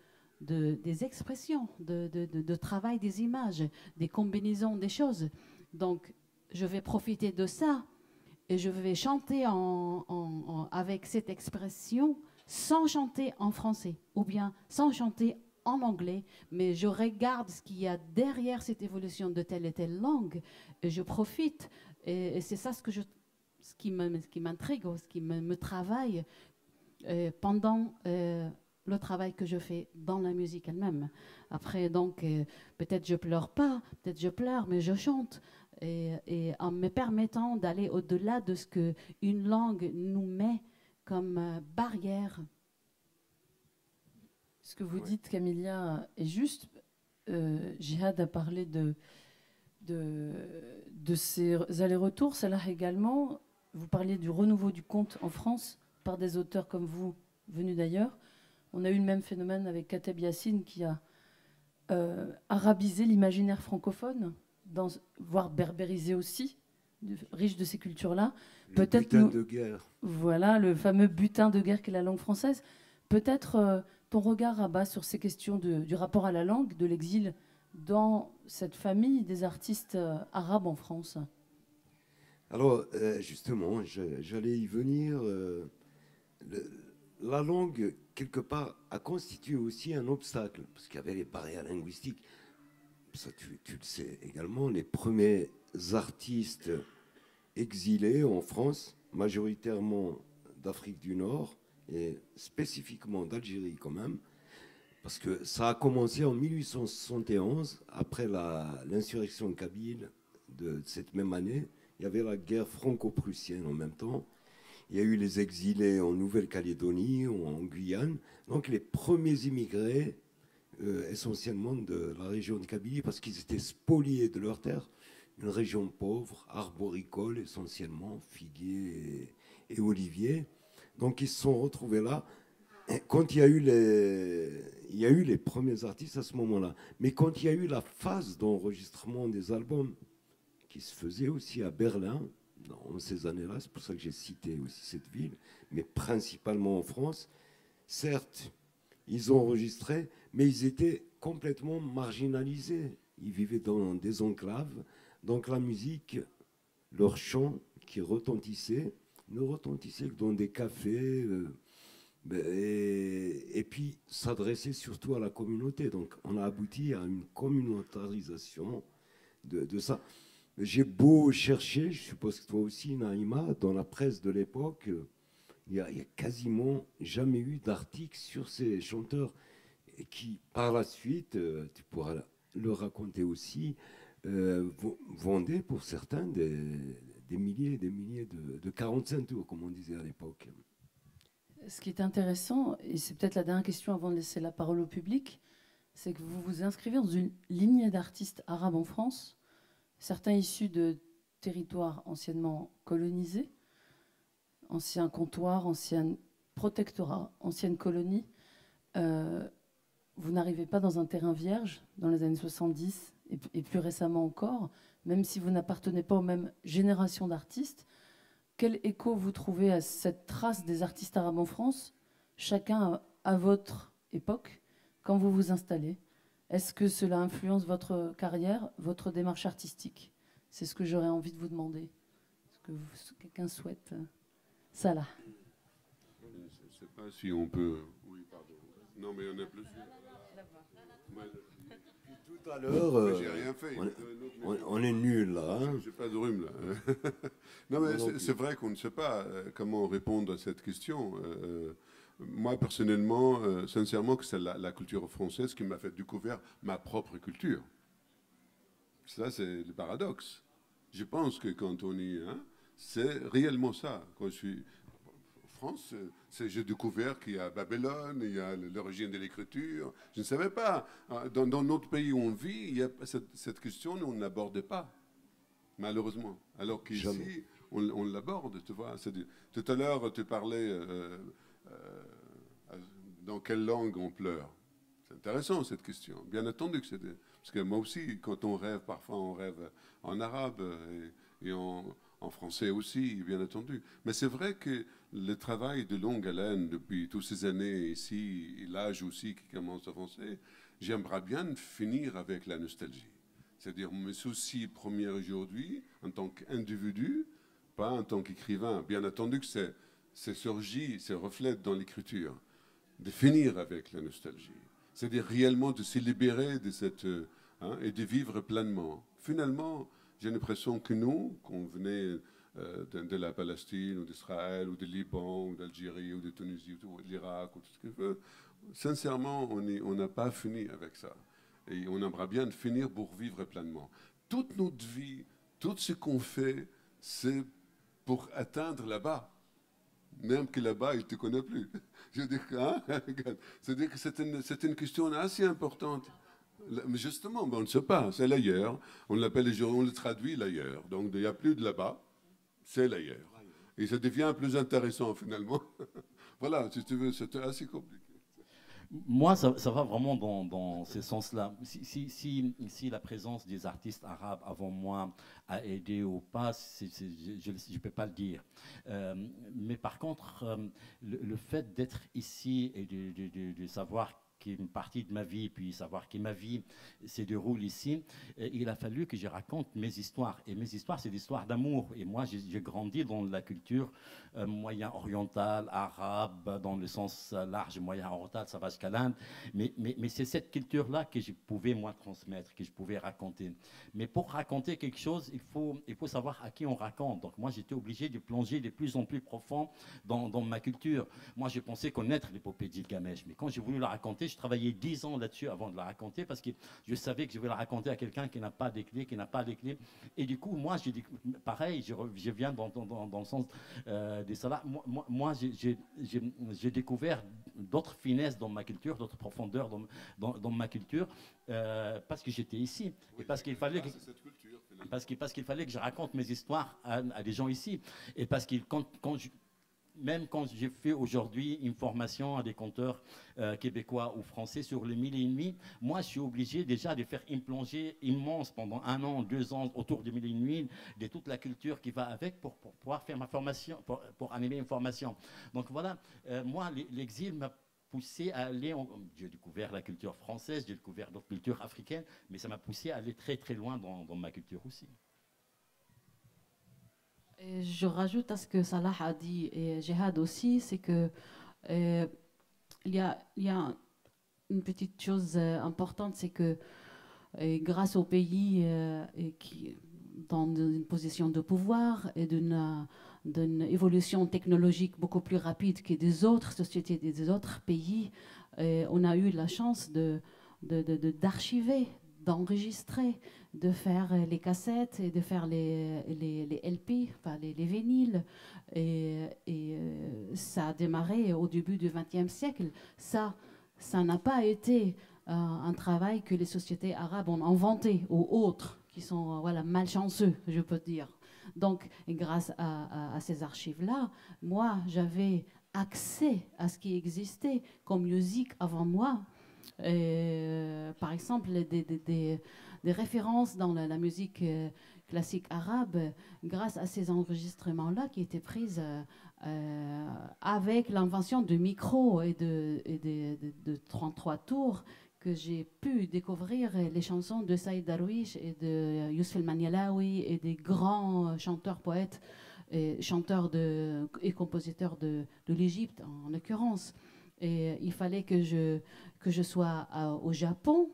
expressions, de travail des images, des combinaisons des choses. Donc, je vais profiter de ça et je vais chanter avec cette expression sans chanter en français ou bien sans chanter en anglais, mais je regarde ce qu'il y a derrière cette évolution de telle et telle langue, et je profite, et c'est ça ce qui m'intrigue, ce qui me travaille pendant le travail que je fais dans la musique elle-même. Après, donc, peut-être je pleure pas, peut-être je pleure, mais je chante, et en me permettant d'aller au-delà de ce qu'une langue nous met comme barrière. Ce que vous dites, Camilla, est juste. Jihad a parlé de ces allers-retours. Salah également, vous parliez du renouveau du conte en France par des auteurs comme vous, venus d'ailleurs. On a eu le même phénomène avec Kateb Yassine qui a arabisé l'imaginaire francophone, voire berbérisé aussi, riche de ces cultures-là. Le butin de guerre. Voilà, le fameux butin de guerre qu'est la langue française. Peut-être... ton regard, Rabah, sur ces questions du rapport à la langue, de l'exil dans cette famille des artistes arabes en France. Alors, justement, j'allais y venir. La langue, quelque part, a constitué aussi un obstacle, parce qu'il y avait les barrières linguistiques. Ça, tu le sais également, les premiers artistes exilés en France, majoritairement d'Afrique du Nord, et spécifiquement d'Algérie quand même, parce que ça a commencé en 1871, après l'insurrection kabyle de cette même année, Il y avait la guerre franco-prussienne en même temps. Il y a eu les exilés en Nouvelle-Calédonie ou en Guyane. Donc les premiers immigrés, essentiellement de la région de Kabylie, parce qu'ils étaient spoliés de leurs terres. Une région pauvre, arboricole essentiellement, figuier et olivier. Donc ils se sont retrouvés là. Quand il y a eu les premiers artistes à ce moment-là. Mais quand il y a eu la phase d'enregistrement des albums, qui se faisait aussi à Berlin, dans ces années-là, c'est pour ça que j'ai cité aussi cette ville, mais principalement en France, certes, ils enregistraient, mais ils étaient complètement marginalisés. Ils vivaient dans des enclaves, donc la musique, leur chant qui retentissait, ne retentissait que dans des cafés, et puis s'adressait surtout à la communauté. Donc on a abouti à une communautarisation de ça. J'ai beau chercher, je suppose que toi aussi, Naïma, dans la presse de l'époque, il y a quasiment jamais eu d'article sur ces chanteurs qui, par la suite, tu pourras le raconter aussi, vendaient pour certains des milliers et des milliers de 45 tours, comme on disait à l'époque. Ce qui est intéressant, et c'est peut-être la dernière question avant de laisser la parole au public, c'est que vous vous inscrivez dans une lignée d'artistes arabes en France, certains issus de territoires anciennement colonisés, anciens comptoirs, anciens protectorats, anciennes colonies. Vous n'arrivez pas dans un terrain vierge dans les années 70 et plus récemment encore, même si vous n'appartenez pas aux mêmes générations d'artistes. Quel écho vous trouvez à cette trace des artistes arabes en France, chacun à votre époque, quand vous vous installez ? Est-ce que cela influence votre carrière, votre démarche artistique? C'est ce que j'aurais envie de vous demander. Est-ce que quelqu'un souhaite ça là? Je ne sais pas si on peut... Oui, pardon. Non, mais on a plus... Tout à l'heure... J'ai rien fait. On est nuls là. Hein? Je n'ai pas de rhume là. Non, mais c'est vrai qu'on ne sait pas comment répondre à cette question. Moi, personnellement, sincèrement, que c'est la culture française qui m'a fait découvrir ma propre culture. Ça, c'est le paradoxe. Je pense que quand on y est, hein, c'est réellement ça. Quand je suis en France, j'ai découvert qu'il y a Babylone, il y a l'origine de l'écriture. Je ne savais pas. Dans notre pays où on vit, il y a cette question, on n'aborde pas, malheureusement. Alors qu'ici, on l'aborde, tu vois. Tout à l'heure, tu parlais... dans quelle langue on pleure? C'est intéressant cette question. Bien entendu que c'est... Parce que moi aussi, quand on rêve, parfois on rêve en arabe et en français aussi, bien entendu. Mais c'est vrai que le travail de longue haleine depuis toutes ces années ici, et l'âge aussi qui commence à avancer, j'aimerais bien finir avec la nostalgie. C'est-à-dire mes soucis premiers aujourd'hui, en tant qu'individu, pas en tant qu'écrivain. Bien entendu que c'est... se surgit, se reflète dans l'écriture, de finir avec la nostalgie. C'est-à-dire réellement de se libérer de cette... hein, et de vivre pleinement. Finalement, j'ai l'impression que nous, qu'on venait de la Palestine, ou d'Israël, ou du Liban, ou d'Algérie, ou de Tunisie, ou de l'Irak, ou tout ce que tu veux, sincèrement, on n'a pas fini avec ça. Et on aimerait bien finir pour vivre pleinement. Toute notre vie, tout ce qu'on fait, c'est pour atteindre là-bas. Même que là-bas, il ne te connaît plus. Hein? C'est-à-dire que c'est une question assez importante. Mais justement, on ne sait pas, c'est l'ailleurs. On l'appelle, on le traduit l'ailleurs. Donc, il n'y a plus de là-bas, c'est l'ailleurs. Et ça devient plus intéressant, finalement. Voilà, si tu veux, c'est assez compliqué. Moi, ça va vraiment dans ce sens-là. Si la présence des artistes arabes avant moi a aidé ou pas, je ne peux pas le dire. Mais par contre, le fait d'être ici et de savoir qu'une partie de ma vie, puis savoir que ma vie se déroule ici, il a fallu que je raconte mes histoires. Et mes histoires, c'est des histoires d'amour. Et moi, j'ai grandi dans la culture moyen-orientale, arabe, dans le sens large, moyen-oriental, ça va jusqu'à l'Inde. Mais c'est cette culture-là que je pouvais, moi, transmettre, que je pouvais raconter. Mais pour raconter quelque chose, il faut savoir à qui on raconte. Donc moi, j'étais obligé de plonger de plus en plus profond dans ma culture. Moi, je pensais connaître l'épopée d'Ilgamesh. Mais quand j'ai voulu la raconter, je travaillais 10 ans là-dessus avant de la raconter, parce que je savais que je vais la raconter à quelqu'un qui n'a pas des clés, qui n'a pas des clés. Et du coup, moi, j'ai dit, pareil, je viens dans le sens des salades. Moi j'ai découvert d'autres finesses dans ma culture, d'autres profondeurs dans ma culture, parce que j'étais ici. Oui, et parce qu'il fallait que... cette culture, parce qu'il fallait que je raconte mes histoires à des gens ici. Et parce que même quand j'ai fait aujourd'hui une formation à des conteurs québécois ou français sur les 1000 et une nuits, moi je suis obligé déjà de faire une plongée immense pendant 1 an, 2 ans autour des 1000 et une nuits, de toute la culture qui va avec pour pouvoir faire ma formation, pour animer une formation. Donc voilà, moi l'exil m'a poussé à aller, j'ai découvert la culture française, j'ai découvert d'autres cultures africaines, mais ça m'a poussé à aller très très loin dans ma culture aussi. Et je rajoute à ce que Salah a dit et Jihad aussi, c'est que il y a une petite chose importante, c'est que grâce au pays qui dans une position de pouvoir et d'une évolution technologique beaucoup plus rapide que des autres sociétés, des autres pays, on a eu la chance d'archiver, d'enregistrer, de faire les cassettes et de faire les LP, enfin les vinyles. Et ça a démarré au début du XXe siècle. Ça n'a pas été un travail que les sociétés arabes ont inventé, ou autres, qui sont voilà, malchanceux, je peux dire. Donc, grâce à ces archives-là, moi, j'avais accès à ce qui existait comme musique avant moi. Par exemple, des références dans la musique classique arabe, grâce à ces enregistrements-là qui étaient prises avec l'invention de micros et de 33 tours, que j'ai pu découvrir les chansons de Jihad Darwich et de Youssef El-Manialawi et des grands chanteurs, poètes, et chanteurs et compositeurs de l'Égypte, en l'occurrence. Et il fallait que je sois au Japon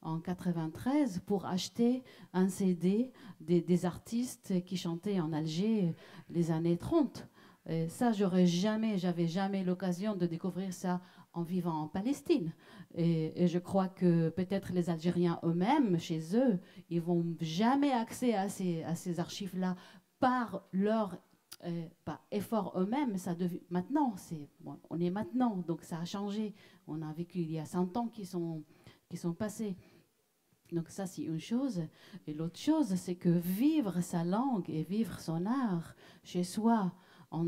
en 1993 pour acheter un CD des artistes qui chantaient en Alger les années 30. Et ça, j'avais jamais l'occasion de découvrir ça en vivant en Palestine. Et je crois que peut-être les Algériens eux-mêmes, chez eux, ils n'ont jamais accès à ces archives-là par leur pas effort eux-mêmes, ça devient maintenant, bon, on est maintenant, donc ça a changé, on a vécu il y a 100 ans qui sont passés, donc ça c'est une chose, et l'autre chose c'est que vivre sa langue et vivre son art chez soi en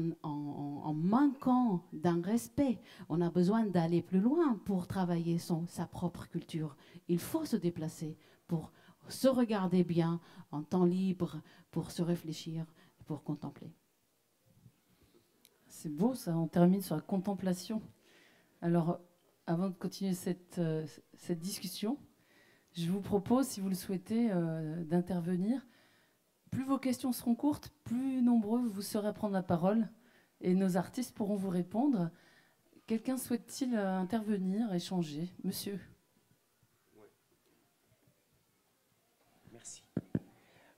manquant d'un respect, on a besoin d'aller plus loin pour travailler sa propre culture, il faut se déplacer pour se regarder bien en temps libre, pour se réfléchir, pour contempler. C'est beau ça, on termine sur la contemplation. Alors, avant de continuer cette discussion, je vous propose, si vous le souhaitez, d'intervenir. Plus vos questions seront courtes, plus nombreux vous serez à prendre la parole et nos artistes pourront vous répondre. Quelqu'un souhaite-t-il intervenir, échanger? Monsieur. Oui. Merci.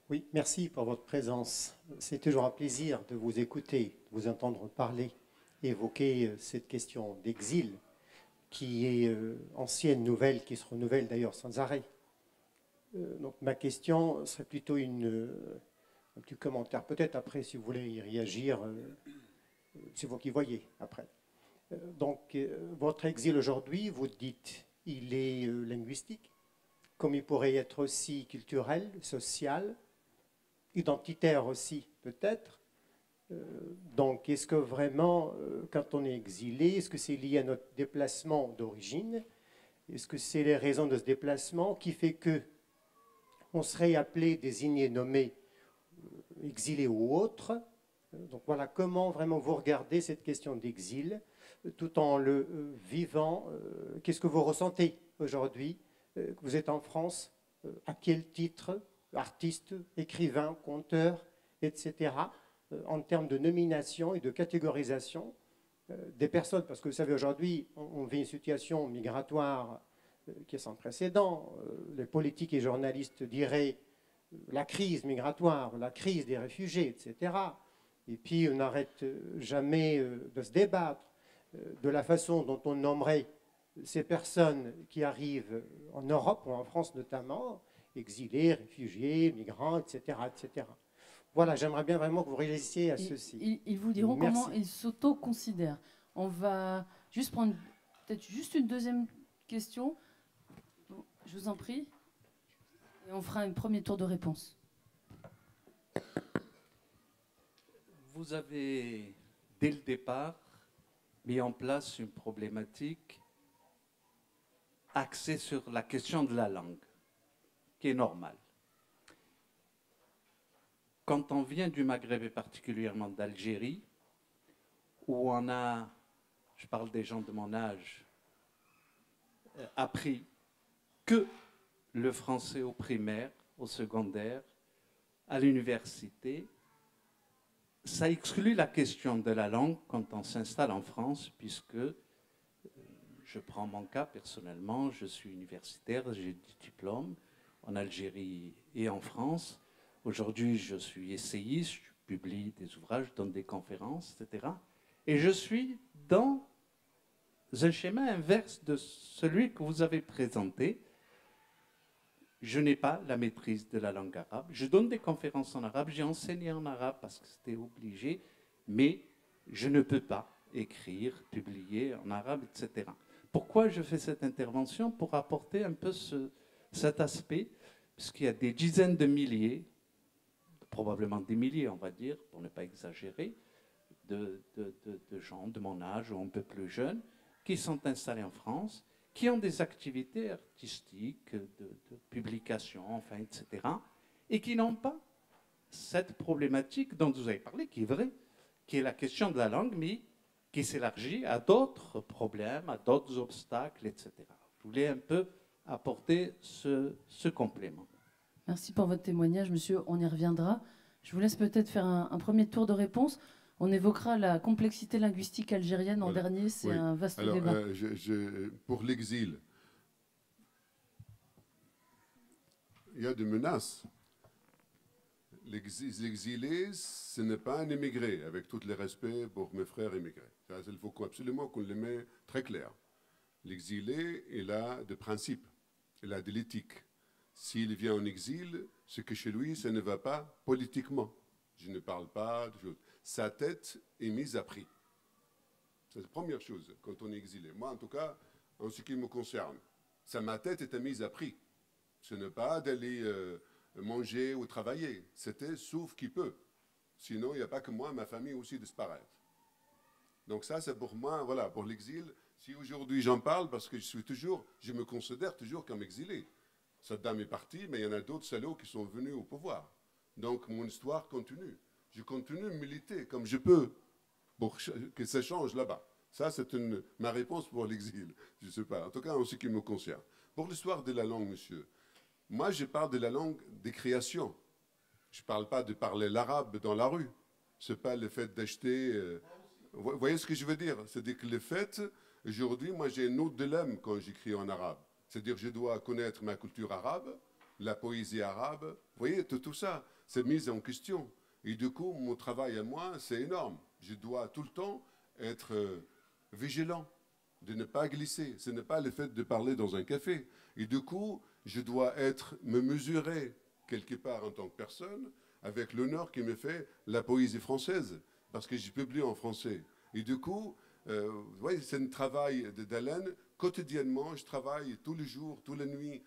Oui, merci pour votre présence. C'est toujours un plaisir de vous écouter, de vous entendre parler, évoquer cette question d'exil qui est ancienne, nouvelle, qui se renouvelle d'ailleurs sans arrêt. Donc ma question serait plutôt un petit commentaire, peut-être après si vous voulez y réagir, c'est vous qui voyez après. Donc votre exil aujourd'hui, vous dites, il est linguistique, comme il pourrait être aussi culturel, social, identitaire aussi, peut-être. Donc, est-ce que vraiment, quand on est exilé, est-ce que c'est lié à notre déplacement d'origine? Est-ce que c'est les raisons de ce déplacement qui fait que on serait appelé, désigné, nommé, exilé ou autre? Donc voilà, comment vraiment vous regardez cette question d'exil, tout en le vivant? Qu'est-ce que vous ressentez aujourd'hui? Vous êtes en France, à quel titre? Artiste, écrivain, conteur, etc. En termes de nomination et de catégorisation des personnes. Parce que vous savez, aujourd'hui, on vit une situation migratoire qui est sans précédent. Les politiques et journalistes diraient la crise migratoire, la crise des réfugiés, etc. Et puis, on n'arrête jamais de se débattre de la façon dont on nommerait ces personnes qui arrivent en Europe ou en France notamment, exilés, réfugiés, migrants, etc. etc. Voilà, j'aimerais bien vraiment que vous réagissiez à ceci. Ils vous diront merci. Comment ils s'auto-considèrent. On va juste prendre peut-être juste une deuxième question. Je vous en prie. Et on fera un premier tour de réponse. Vous avez, dès le départ, mis en place une problématique axée sur la question de la langue, qui est normale. Quand on vient du Maghreb et particulièrement d'Algérie, où on a, je parle des gens de mon âge, appris que le français au primaire, au secondaire, à l'université, ça exclut la question de la langue quand on s'installe en France, puisque je prends mon cas personnellement, je suis universitaire, j'ai des diplômes en Algérie et en France. Aujourd'hui, je suis essayiste, je publie des ouvrages, donne des conférences, etc. Et je suis dans un schéma inverse de celui que vous avez présenté. Je n'ai pas la maîtrise de la langue arabe. Je donne des conférences en arabe, j'ai enseigné en arabe parce que c'était obligé, mais je ne peux pas écrire, publier en arabe, etc. Pourquoi je fais cette intervention? Pour apporter un peu cet aspect, puisqu'il y a des dizaines de milliers, probablement des milliers, on va dire, pour ne pas exagérer, de gens de mon âge ou un peu plus jeunes, qui sont installés en France, qui ont des activités artistiques, de publications, enfin, etc., et qui n'ont pas cette problématique dont vous avez parlé, qui est vraie, qui est la question de la langue, mais qui s'élargit à d'autres problèmes, à d'autres obstacles, etc. Je voulais un peu apporter ce complément. Merci pour votre témoignage, monsieur. On y reviendra. Je vous laisse peut-être faire un premier tour de réponse. On évoquera la complexité linguistique algérienne en dernier, c'est oui. Un vaste débat. Pour l'exil, il y a des menaces. L'exilé, ce n'est pas un émigré, avec tous les respects pour mes frères émigrés. Ça, il faut absolument qu'on le mette très clair. L'exilé, il a des principes, il a de l'éthique. S'il vient en exil, ce que chez lui, ça ne va pas politiquement. Je ne parle pas de choses. Sa tête est mise à prix. C'est la première chose quand on est exilé. Moi, en tout cas, en ce qui me concerne, ma tête était mise à prix. Ce n'est pas d'aller manger ou travailler. C'était sauf qui peut. Sinon, il n'y a pas que moi, ma famille aussi disparaît. Donc ça, c'est pour moi, voilà, pour l'exil. Si aujourd'hui j'en parle, parce que je me considère toujours comme exilé. Saddam est parti, mais il y en a d'autres salauds qui sont venus au pouvoir. Donc mon histoire continue. Je continue à militer comme je peux pour que ça change là-bas. Ça, c'est ma réponse pour l'exil. Je ne sais pas. En tout cas, en ce qui me concerne. Pour l'histoire de la langue, monsieur, moi, je parle de la langue des créations. Je ne parle pas de parler l'arabe dans la rue. Ce n'est pas le fait d'acheter... vous voyez ce que je veux dire? C'est-à-dire que le fait, aujourd'hui, moi, j'ai une autre dilemme quand j'écris en arabe. C'est-à-dire que je dois connaître ma culture arabe, la poésie arabe. Vous voyez, tout ça, c'est mis en question. Et du coup, mon travail à moi, c'est énorme. Je dois tout le temps être vigilant, de ne pas glisser. Ce n'est pas le fait de parler dans un café. Et du coup, je dois me mesurer quelque part en tant que personne avec l'honneur qui me fait la poésie française, parce que je publie en français. Et du coup, vous voyez, c'est un travail d'haleine. Quotidiennement, je travaille tous les jours, toutes les nuits,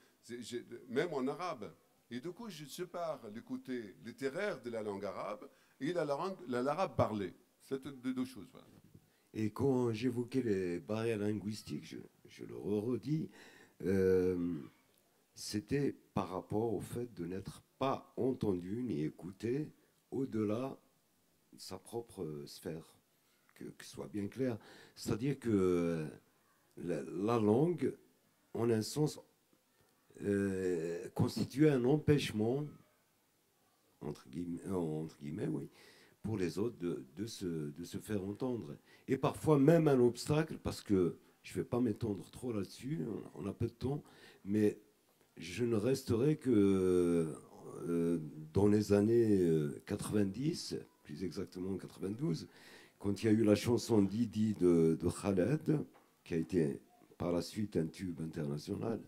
même en arabe. Et du coup, je sépare le côté littéraire de la langue arabe et l'arabe parlé. C'est deux choses. Voilà. Et quand j'évoquais les barrières linguistiques, je le redis, c'était par rapport au fait de n'être pas entendu ni écouté au-delà de sa propre sphère. Que ce soit bien clair. C'est-à-dire que la langue, en un sens... constituer un empêchement entre guillemets oui, pour les autres de se faire entendre, et parfois même un obstacle, parce que je ne vais pas m'étendre trop là-dessus, on a peu de temps, mais je ne resterai que dans les années 90, plus exactement 92, quand il y a eu la chanson Didi de Khaled, qui a été par la suite un tube international.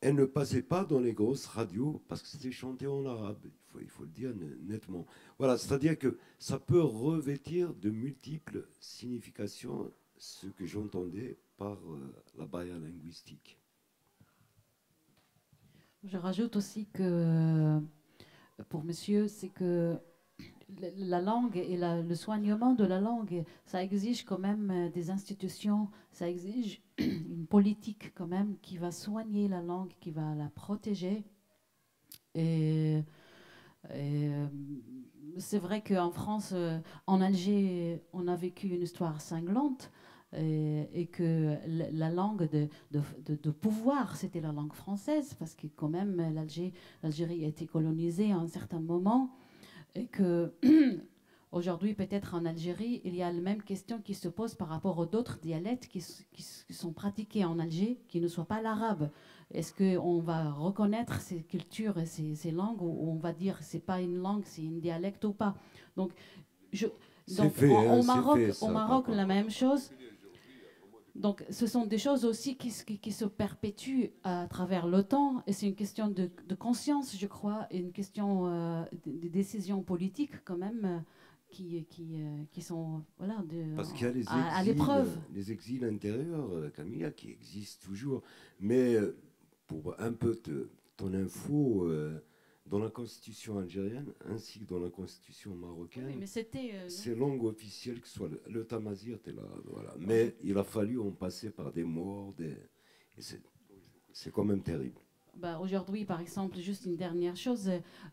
Elle ne passait pas dans les grosses radios parce que c'était chanté en arabe, il faut le dire nettement. Voilà, c'est-à-dire que ça peut revêtir de multiples significations, ce que j'entendais par la barrière linguistique. Je rajoute aussi que, pour monsieur, c'est que la langue et le soignement de la langue, ça exige quand même des institutions, ça exige une politique quand même qui va soigner la langue, qui va la protéger. Et c'est vrai qu'en France, en Alger, on a vécu une histoire cinglante et que la langue de pouvoir, c'était la langue française, parce que quand même l'Algérie a été colonisée à un certain moment. Et que aujourd'hui, peut-être en Algérie, il y a la même question qui se pose par rapport aux autres dialectes qui sont pratiqués en Algérie, qui ne soient pas l'arabe. Est-ce qu'on va reconnaître ces cultures et ces langues, ou on va dire c'est pas une langue, c'est un dialecte ou pas? Donc, au Maroc, la même chose. Donc, ce sont des choses aussi qui se perpétuent à travers le temps. Et c'est une question de conscience, je crois, et une question des décisions politiques, quand même, qui sont voilà, parce qu'il y a les exils intérieurs, Camilla, qui existent toujours. Mais pour un peu ton info, dans la constitution algérienne, ainsi que dans la constitution marocaine, oui, mais ces langues officielles, que ce soit le tamazirt, voilà. Mais il a fallu en passer par des morts, c'est quand même terrible. Bah, aujourd'hui, par exemple, juste une dernière chose,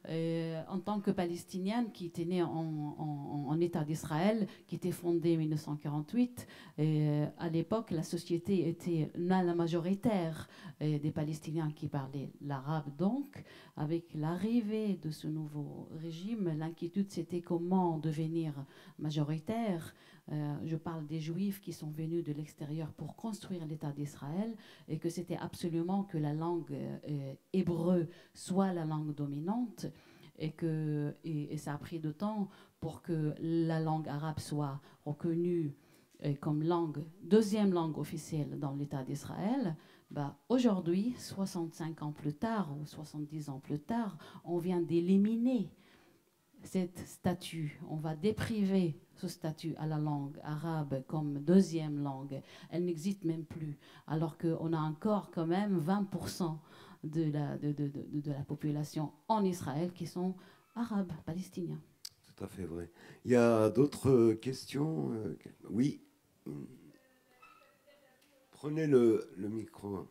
en tant que Palestinienne qui était née en État d'Israël, qui était fondée en 1948, à l'époque, la société était majoritaire des Palestiniens qui parlaient l'arabe. Donc, avec l'arrivée de ce nouveau régime, l'inquiétude, c'était comment devenir majoritaire. Je parle des Juifs qui sont venus de l'extérieur pour construire l'État d'Israël, et que c'était absolument que la langue hébreu soit la langue dominante, et ça a pris du temps pour que la langue arabe soit reconnue comme langue, deuxième langue officielle dans l'État d'Israël. Bah, aujourd'hui, 65 ans plus tard ou 70 ans plus tard, on vient d'éliminer cette statue, on va dépriver ce statut à la langue arabe comme deuxième langue. Elle n'existe même plus, alors qu'on a encore quand même 20% de la population en Israël qui sont arabes, palestiniens. Tout à fait vrai. Il y a d'autres questions? Oui. Prenez le micro.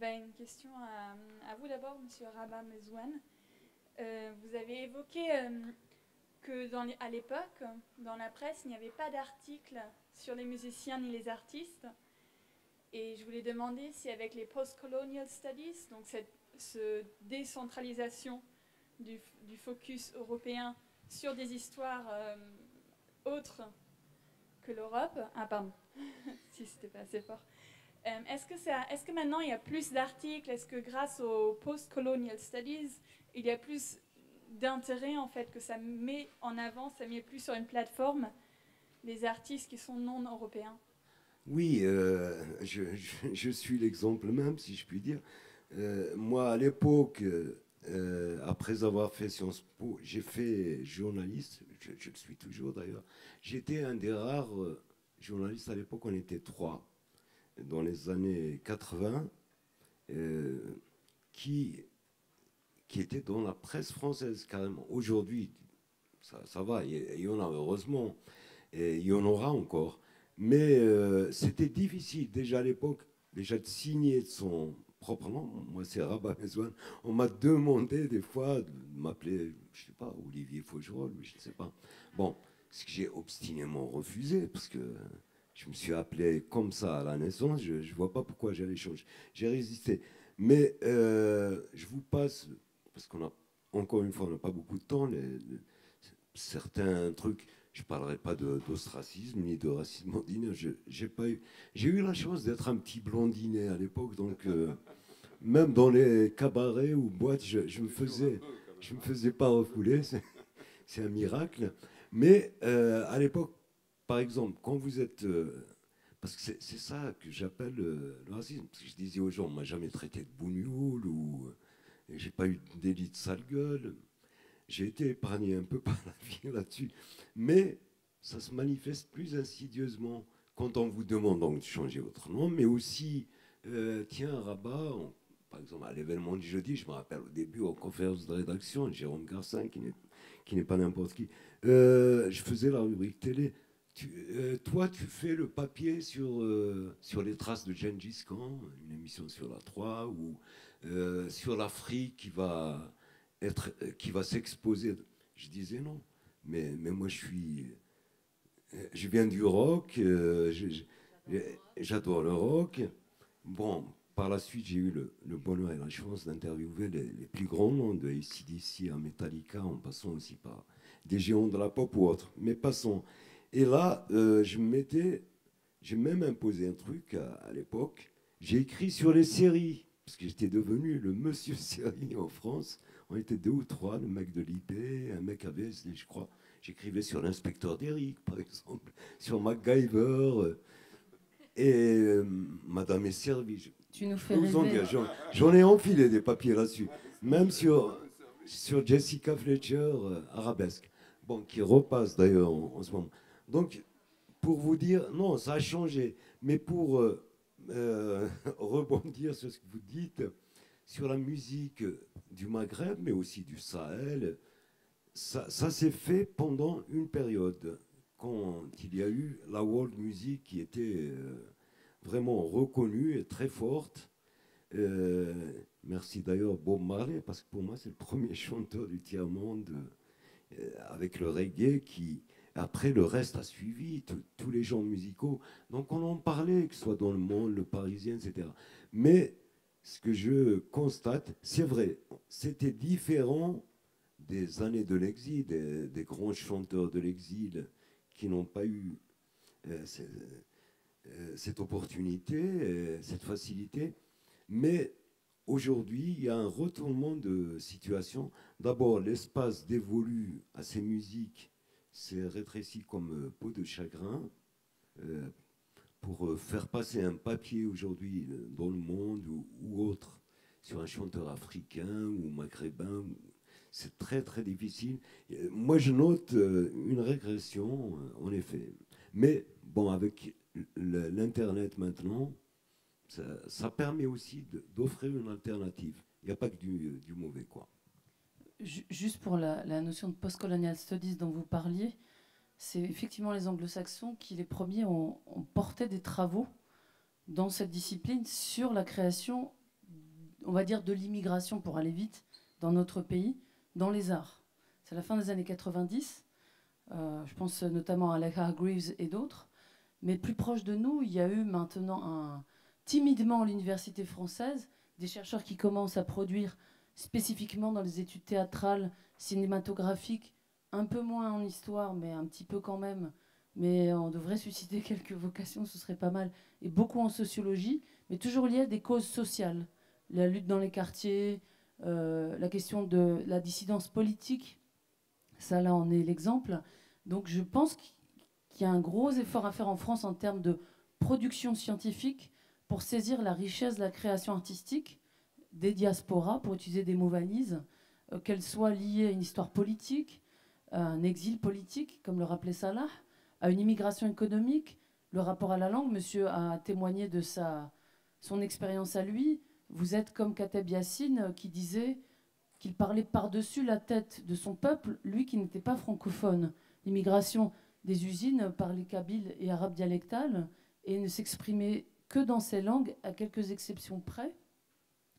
Une question à vous d'abord, monsieur Rabah Mezouane. Vous avez évoqué que à l'époque, dans la presse, il n'y avait pas d'articles sur les musiciens ni les artistes. Et je voulais demander si avec les post-colonial studies, donc cette décentralisation du focus européen sur des histoires autres que l'Europe... Ah pardon, si c'était pas assez fort. Est-ce que maintenant il y a plus d'articles? Est-ce que grâce aux post-colonial studies, il y a plus d'intérêt en fait, que ça met en avant, ça met plus sur une plateforme des artistes qui sont non européens? Oui, je suis l'exemple même, si je puis dire. Moi, à l'époque, après avoir fait Sciences Po, j'ai fait journaliste, je le suis toujours d'ailleurs. J'étais un des rares journalistes à l'époque, on était 3. Dans les années 80, qui était dans la presse française carrément. Aujourd'hui, ça va, il y en a heureusement, et il y en aura encore. Mais c'était difficile déjà à l'époque, déjà de signer de son propre nom. Moi, c'est Rabah Mezouane. On m'a demandé des fois de m'appeler, je ne sais pas, Olivier Faugerolles, je ne sais pas. Bon, ce que j'ai obstinément refusé, parce que... Je me suis appelé comme ça à la naissance, je ne vois pas pourquoi j'allais changer. J'ai résisté. Mais je vous passe, parce qu'on a, encore une fois, on n'a pas beaucoup de temps, certains trucs, je ne parlerai pas d'ostracisme ni de racisme ordinaire. J'ai eu la chance d'être un petit blondinet à l'époque, donc même dans les cabarets ou boîtes, je me faisais pas refouler, c'est un miracle. Mais à l'époque, par exemple, quand vous êtes... parce que c'est ça que j'appelle le racisme. Parce que je disais aux gens, on ne m'a jamais traité de bougnoule, ou j'ai pas eu de délit de sale gueule. J'ai été épargné un peu par la vie là-dessus. Mais ça se manifeste plus insidieusement quand on vous demande de changer votre nom, mais aussi, tiens, Rabah, par exemple, à l'événement du jeudi, je me rappelle au début, en conférence de rédaction, Jérôme Garcin, qui n'est pas n'importe qui, je faisais la rubrique télé. Toi, tu fais le papier sur les traces de Gengis Khan, une émission sur la 3, ou sur l'Afrique qui va s'exposer. Je disais non, mais moi, je viens du rock, j'adore le rock. Bon, par la suite, j'ai eu le bonheur et la chance d'interviewer les plus grands noms de AC/DC à Metallica, en passant aussi par des géants de la pop ou autre. Mais passons. Et là, j'ai même imposé un truc à l'époque. J'ai écrit sur les séries, parce que j'étais devenu le monsieur série en France. On était 2 ou 3, le mec de l'IP, un mec à VSD, je crois. J'écrivais sur l'inspecteur d'Eric, par exemple, sur MacGyver. Et Madame est servie. Tu nous fais rêver. J'en ai enfilé des papiers là-dessus. Même sur Jessica Fletcher, Arabesque. Bon, qui repasse d'ailleurs en ce moment. Donc, pour vous dire, non, ça a changé. Mais pour rebondir sur ce que vous dites, sur la musique du Maghreb, mais aussi du Sahel, ça s'est fait pendant une période, quand il y a eu la world music qui était vraiment reconnue et très forte. Merci d'ailleurs Bob Marley, parce que pour moi, c'est le premier chanteur du tiers-monde avec le reggae qui... Après, le reste a suivi, tous les genres musicaux. Donc, on en parlait, que ce soit dans Le Monde, Le Parisien, etc. Mais ce que je constate, c'est vrai, c'était différent des années de l'exil, des grands chanteurs de l'exil qui n'ont pas eu cette opportunité, cette facilité. Mais aujourd'hui, il y a un retournement de situation. D'abord, l'espace dévolu à ces musiques s'est rétréci comme peau de chagrin. Pour faire passer un papier aujourd'hui dans Le Monde ou autre sur un chanteur africain ou maghrébin, c'est très très difficile. Moi je note une régression en effet. Mais bon, avec l'internet maintenant, ça permet aussi d'offrir une alternative. Il n'y a pas que du mauvais quoi. Juste pour la notion de post-colonial studies dont vous parliez, c'est effectivement les anglo-saxons qui, les premiers, ont porté des travaux dans cette discipline sur la création, on va dire, de l'immigration, pour aller vite, dans notre pays, dans les arts. C'est à la fin des années 90, je pense notamment à Alexa Hargreaves et d'autres, mais plus proche de nous, il y a eu maintenant, timidement à l'université française, des chercheurs qui commencent à produire spécifiquement dans les études théâtrales, cinématographiques, un peu moins en histoire, mais un petit peu quand même. Mais on devrait susciter quelques vocations, ce serait pas mal. Et beaucoup en sociologie, mais toujours lié à des causes sociales. La lutte dans les quartiers, la question de la dissidence politique, ça là en est l'exemple. Donc je pense qu'il y a un gros effort à faire en France en termes de production scientifique pour saisir la richesse de la création artistique des diasporas, pour utiliser des mots valises, qu'elles soient liées à une histoire politique, à un exil politique, comme le rappelait Salah, à une immigration économique, le rapport à la langue. Monsieur a témoigné de son expérience à lui. Vous êtes comme Kateb Yassine qui disait qu'il parlait par-dessus la tête de son peuple, lui qui n'était pas francophone. L'immigration des usines par les kabyles et arabes dialectales et ne s'exprimait que dans ces langues, à quelques exceptions près.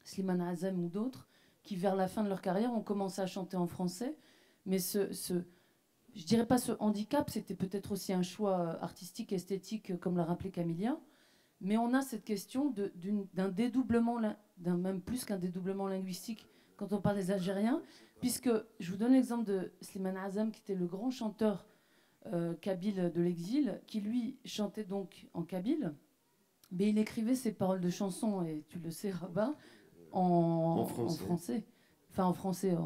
Slimane Azem ou d'autres, qui vers la fin de leur carrière ont commencé à chanter en français. Mais je dirais pas ce handicap, c'était peut-être aussi un choix artistique, esthétique, comme l'a rappelé Camilla. Mais on a cette question d'un dédoublement, même plus qu'un dédoublement linguistique quand on parle des Algériens, puisque je vous donne l'exemple de Slimane Azem, qui était le grand chanteur kabyle de l'exil, qui lui chantait donc en kabyle, mais il écrivait ses paroles de chansons, et tu le sais, Rabah, en français. Enfin, en français,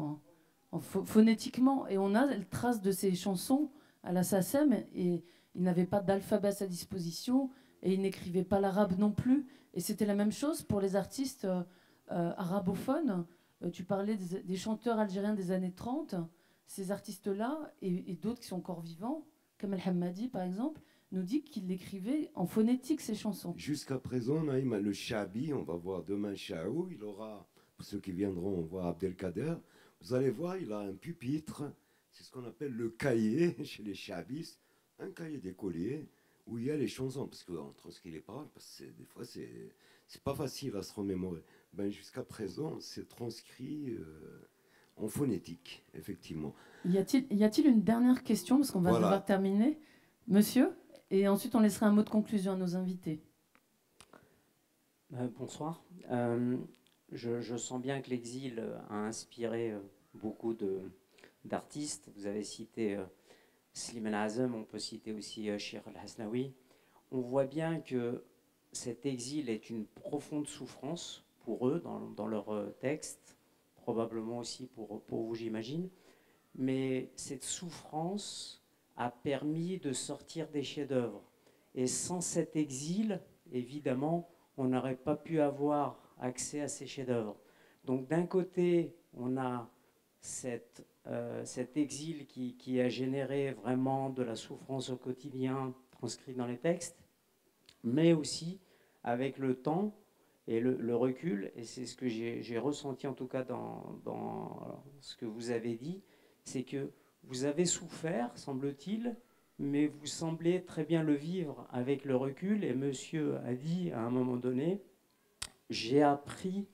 phonétiquement. Et on a les traces de ces chansons à la SACEM. Et il n'avait pas d'alphabet à sa disposition et il n'écrivait pas l'arabe non plus. Et c'était la même chose pour les artistes arabophones. Tu parlais des chanteurs algériens des années 30. Ces artistes-là, et d'autres qui sont encore vivants, Kamel Hammadi par exemple, nous dit qu'il écrivait en phonétique ses chansons. Jusqu'à présent, Naïma, le Chabi, on va voir demain Chaou, il aura, pour ceux qui viendront, on voit Abdelkader, vous allez voir, il a un pupitre, c'est ce qu'on appelle le cahier chez les Chabis, un cahier d'écolier où il y a les chansons, parce qu'entre ce qu'il les parle, parce que des fois c'est pas facile à se remémorer. Ben, jusqu'à présent, c'est transcrit en phonétique, effectivement. Y a-t-il une dernière question, parce qu'on va devoir terminer, monsieur? Et ensuite, on laissera un mot de conclusion à nos invités. Bonsoir. Je sens bien que l'exil a inspiré beaucoup d'artistes. Vous avez cité Slimane Azem, on peut citer aussi Shir al-Hasnaoui. On voit bien que cet exil est une profonde souffrance pour eux, dans leur texte, probablement aussi pour vous, j'imagine. Mais cette souffrance a permis de sortir des chefs-d'œuvre. Et sans cet exil, évidemment, on n'aurait pas pu avoir accès à ces chefs-d'œuvre. Donc d'un côté, on a cet exil qui a généré vraiment de la souffrance au quotidien transcrite dans les textes, mais aussi avec le temps et le recul, et c'est ce que j'ai ressenti en tout cas dans ce que vous avez dit, c'est que vous avez souffert, semble-t-il, mais vous semblez très bien le vivre avec le recul, et monsieur a dit à un moment donné, j'ai appris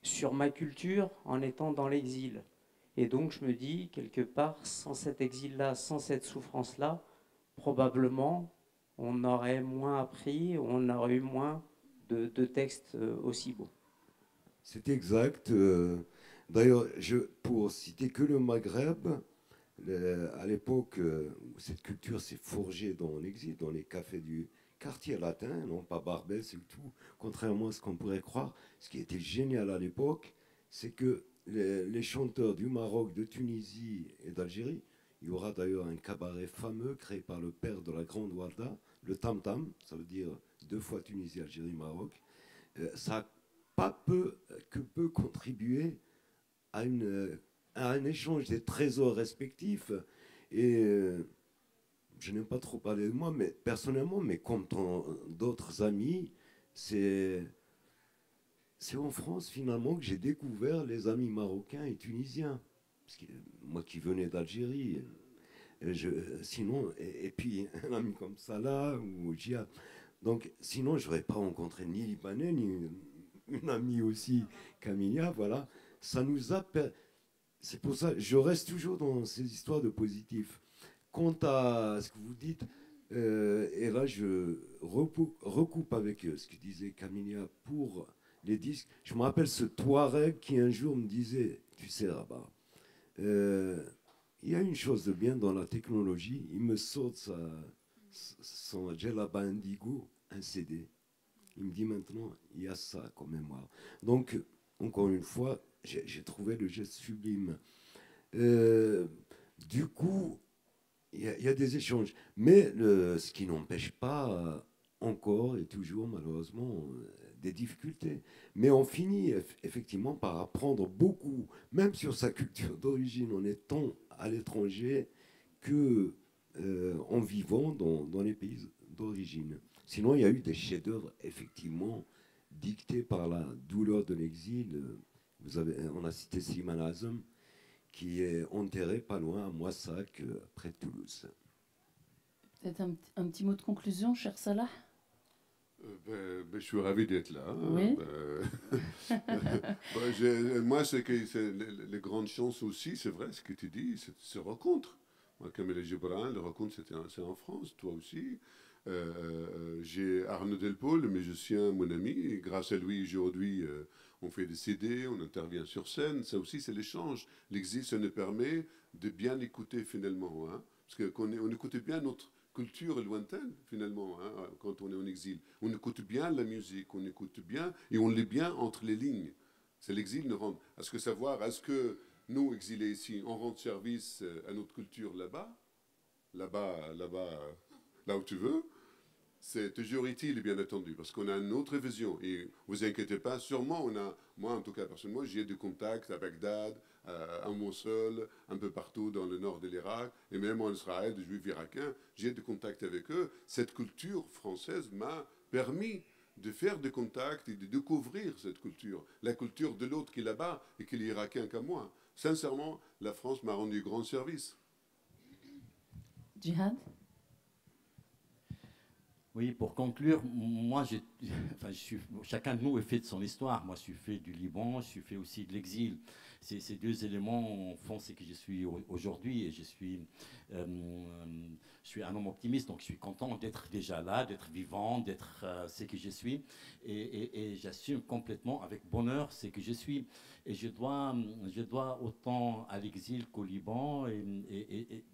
sur ma culture en étant dans l'exil. Et donc je me dis, quelque part, sans cet exil-là, sans cette souffrance-là, probablement, on aurait moins appris, on aurait eu moins de textes aussi beaux. C'est exact. D'ailleurs, pour citer que le Maghreb, à l'époque où cette culture s'est forgée dans l'exil, dans les cafés du quartier latin, non pas Barbès et tout, contrairement à ce qu'on pourrait croire. Ce qui était génial à l'époque, c'est que les chanteurs du Maroc, de Tunisie et d'Algérie, il y aura d'ailleurs un cabaret fameux créé par le père de la grande Warda, le Tam Tam, ça veut dire deux fois Tunisie, Algérie, Maroc. Ça n'a pas peu contribué à un échange des trésors respectifs. Et je n'aime pas trop parler de moi, mais personnellement, mais comme d'autres amis, c'est en France finalement que j'ai découvert les amis marocains et tunisiens. Parce que moi qui venais d'Algérie, sinon, et puis un ami comme Salah ou Jihad. Donc sinon, je n'aurais pas rencontré ni Libanais, ni une amie aussi, Camilla, voilà. Ça nous a... C'est pour ça, je reste toujours dans ces histoires de positifs. Quant à ce que vous dites, et là je recoupe avec ce que disait Camilla pour les disques, je me rappelle ce Touareg qui un jour me disait, tu sais Rabah, il y a une chose de bien dans la technologie, il me sort son djellaba indigo, un CD. Il me dit maintenant, il y a ça comme mémoire. Donc, encore une fois, j'ai trouvé le geste sublime. Du coup, il y a des échanges, mais ce qui n'empêche pas encore et toujours malheureusement des difficultés. Mais on finit effectivement par apprendre beaucoup, même sur sa culture d'origine, en étant à l'étranger que en vivant dans les pays d'origine. Sinon, il y a eu des chefs-d'œuvre effectivement dictés par la douleur de l'exil. On a cité Slimane Azem, qui est enterré pas loin à Moissac, près de Toulouse. Peut-être un petit mot de conclusion, cher Salah. Je suis ravi d'être là. Oui. Moi, c'est que les grandes chances aussi, c'est vrai, ce que tu dis, c'est rencontre. Moi, Camille Joubran, le rencontre, c'est en France, toi aussi. J'ai Arnaud Delpaux, le musicien, mon ami, et grâce à lui, aujourd'hui... on fait des CD, on intervient sur scène. Ça aussi, c'est l'échange. L'exil, ça nous permet de bien écouter, finalement. Hein, parce qu'on écoutait bien notre culture lointaine, finalement, hein, quand on est en exil. On écoute bien la musique, on écoute bien, et on l'est bien entre les lignes. C'est l'exil nous rend... est-ce que nous, exilés ici, on rend service à notre culture là-bas là où tu veux, c'est toujours utile, bien entendu, parce qu'on a une autre vision. Et ne vous inquiétez pas, sûrement on a, moi en tout cas personnellement, j'ai des contacts à Bagdad, à Mossoul, un peu partout dans le nord de l'Irak, et même en Israël, des juifs irakiens, j'ai des contacts avec eux. Cette culture française m'a permis de faire des contacts et de découvrir cette culture, la culture de l'autre qui est là-bas et qui est l'Irakien comme moi. Sincèrement, la France m'a rendu grand service. Jihad ? Oui, pour conclure, moi, enfin, chacun de nous est fait de son histoire. Moi, je suis fait du Liban, je suis fait aussi de l'exil. Ces deux éléments font ce que je suis aujourd'hui. Et je suis un homme optimiste, donc je suis content d'être déjà là, d'être vivant, d'être ce que je suis. Et j'assume complètement, avec bonheur, ce que je suis. Et je dois autant à l'exil qu'au Liban et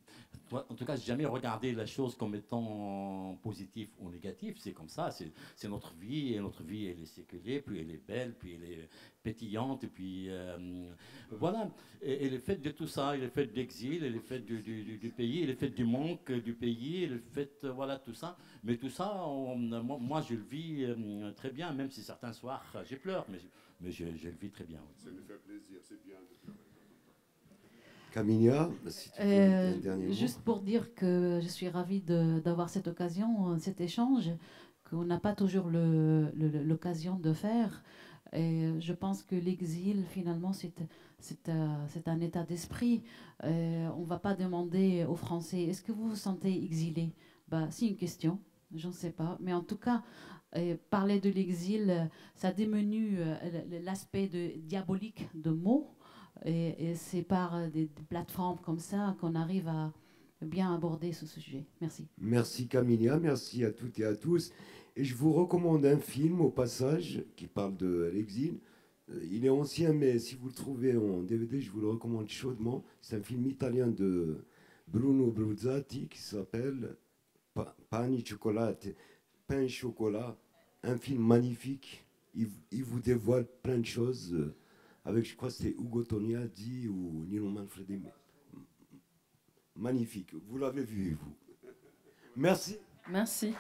en tout cas, je n'ai jamais regardé la chose comme étant positive ou négative. C'est comme ça, c'est notre vie, et notre vie, elle est séculée, puis elle est belle, puis elle est pétillante, et puis voilà. Et le fait de tout ça, et le fait de l'exil, et le fait du pays, et le fait du manque du pays, et le fait, voilà, tout ça. Mais tout ça, moi, je le vis très bien, même si certains soirs, je pleure, mais je le vis très bien. Oui. Ça me fait plaisir, c'est bien de pleurer. Camilla, si tu veux, dernier mot. Juste pour dire que je suis ravie d'avoir cette occasion, cet échange, qu'on n'a pas toujours l'occasion de faire. Et je pense que l'exil, finalement, c'est un état d'esprit. On ne va pas demander aux Français, est-ce que vous vous sentez exilé? Bah, c'est une question, j'en sais pas. Mais en tout cas, parler de l'exil, ça démenue l'aspect diabolique de mots. Et c'est par des plateformes comme ça qu'on arrive à bien aborder ce sujet. Merci. Merci Camilla, merci à toutes et à tous. Et je vous recommande un film au passage qui parle de l'exil. Il est ancien, mais si vous le trouvez en DVD, je vous le recommande chaudement. C'est un film italien de Bruno Bruzzati qui s'appelle Pain Chocolat. Un film magnifique. Il vous dévoile plein de choses. Avec, je crois, c'était Ugo Tognazzi ou Nino Manfredi. Magnifique. Vous l'avez vu, vous. Merci. Merci.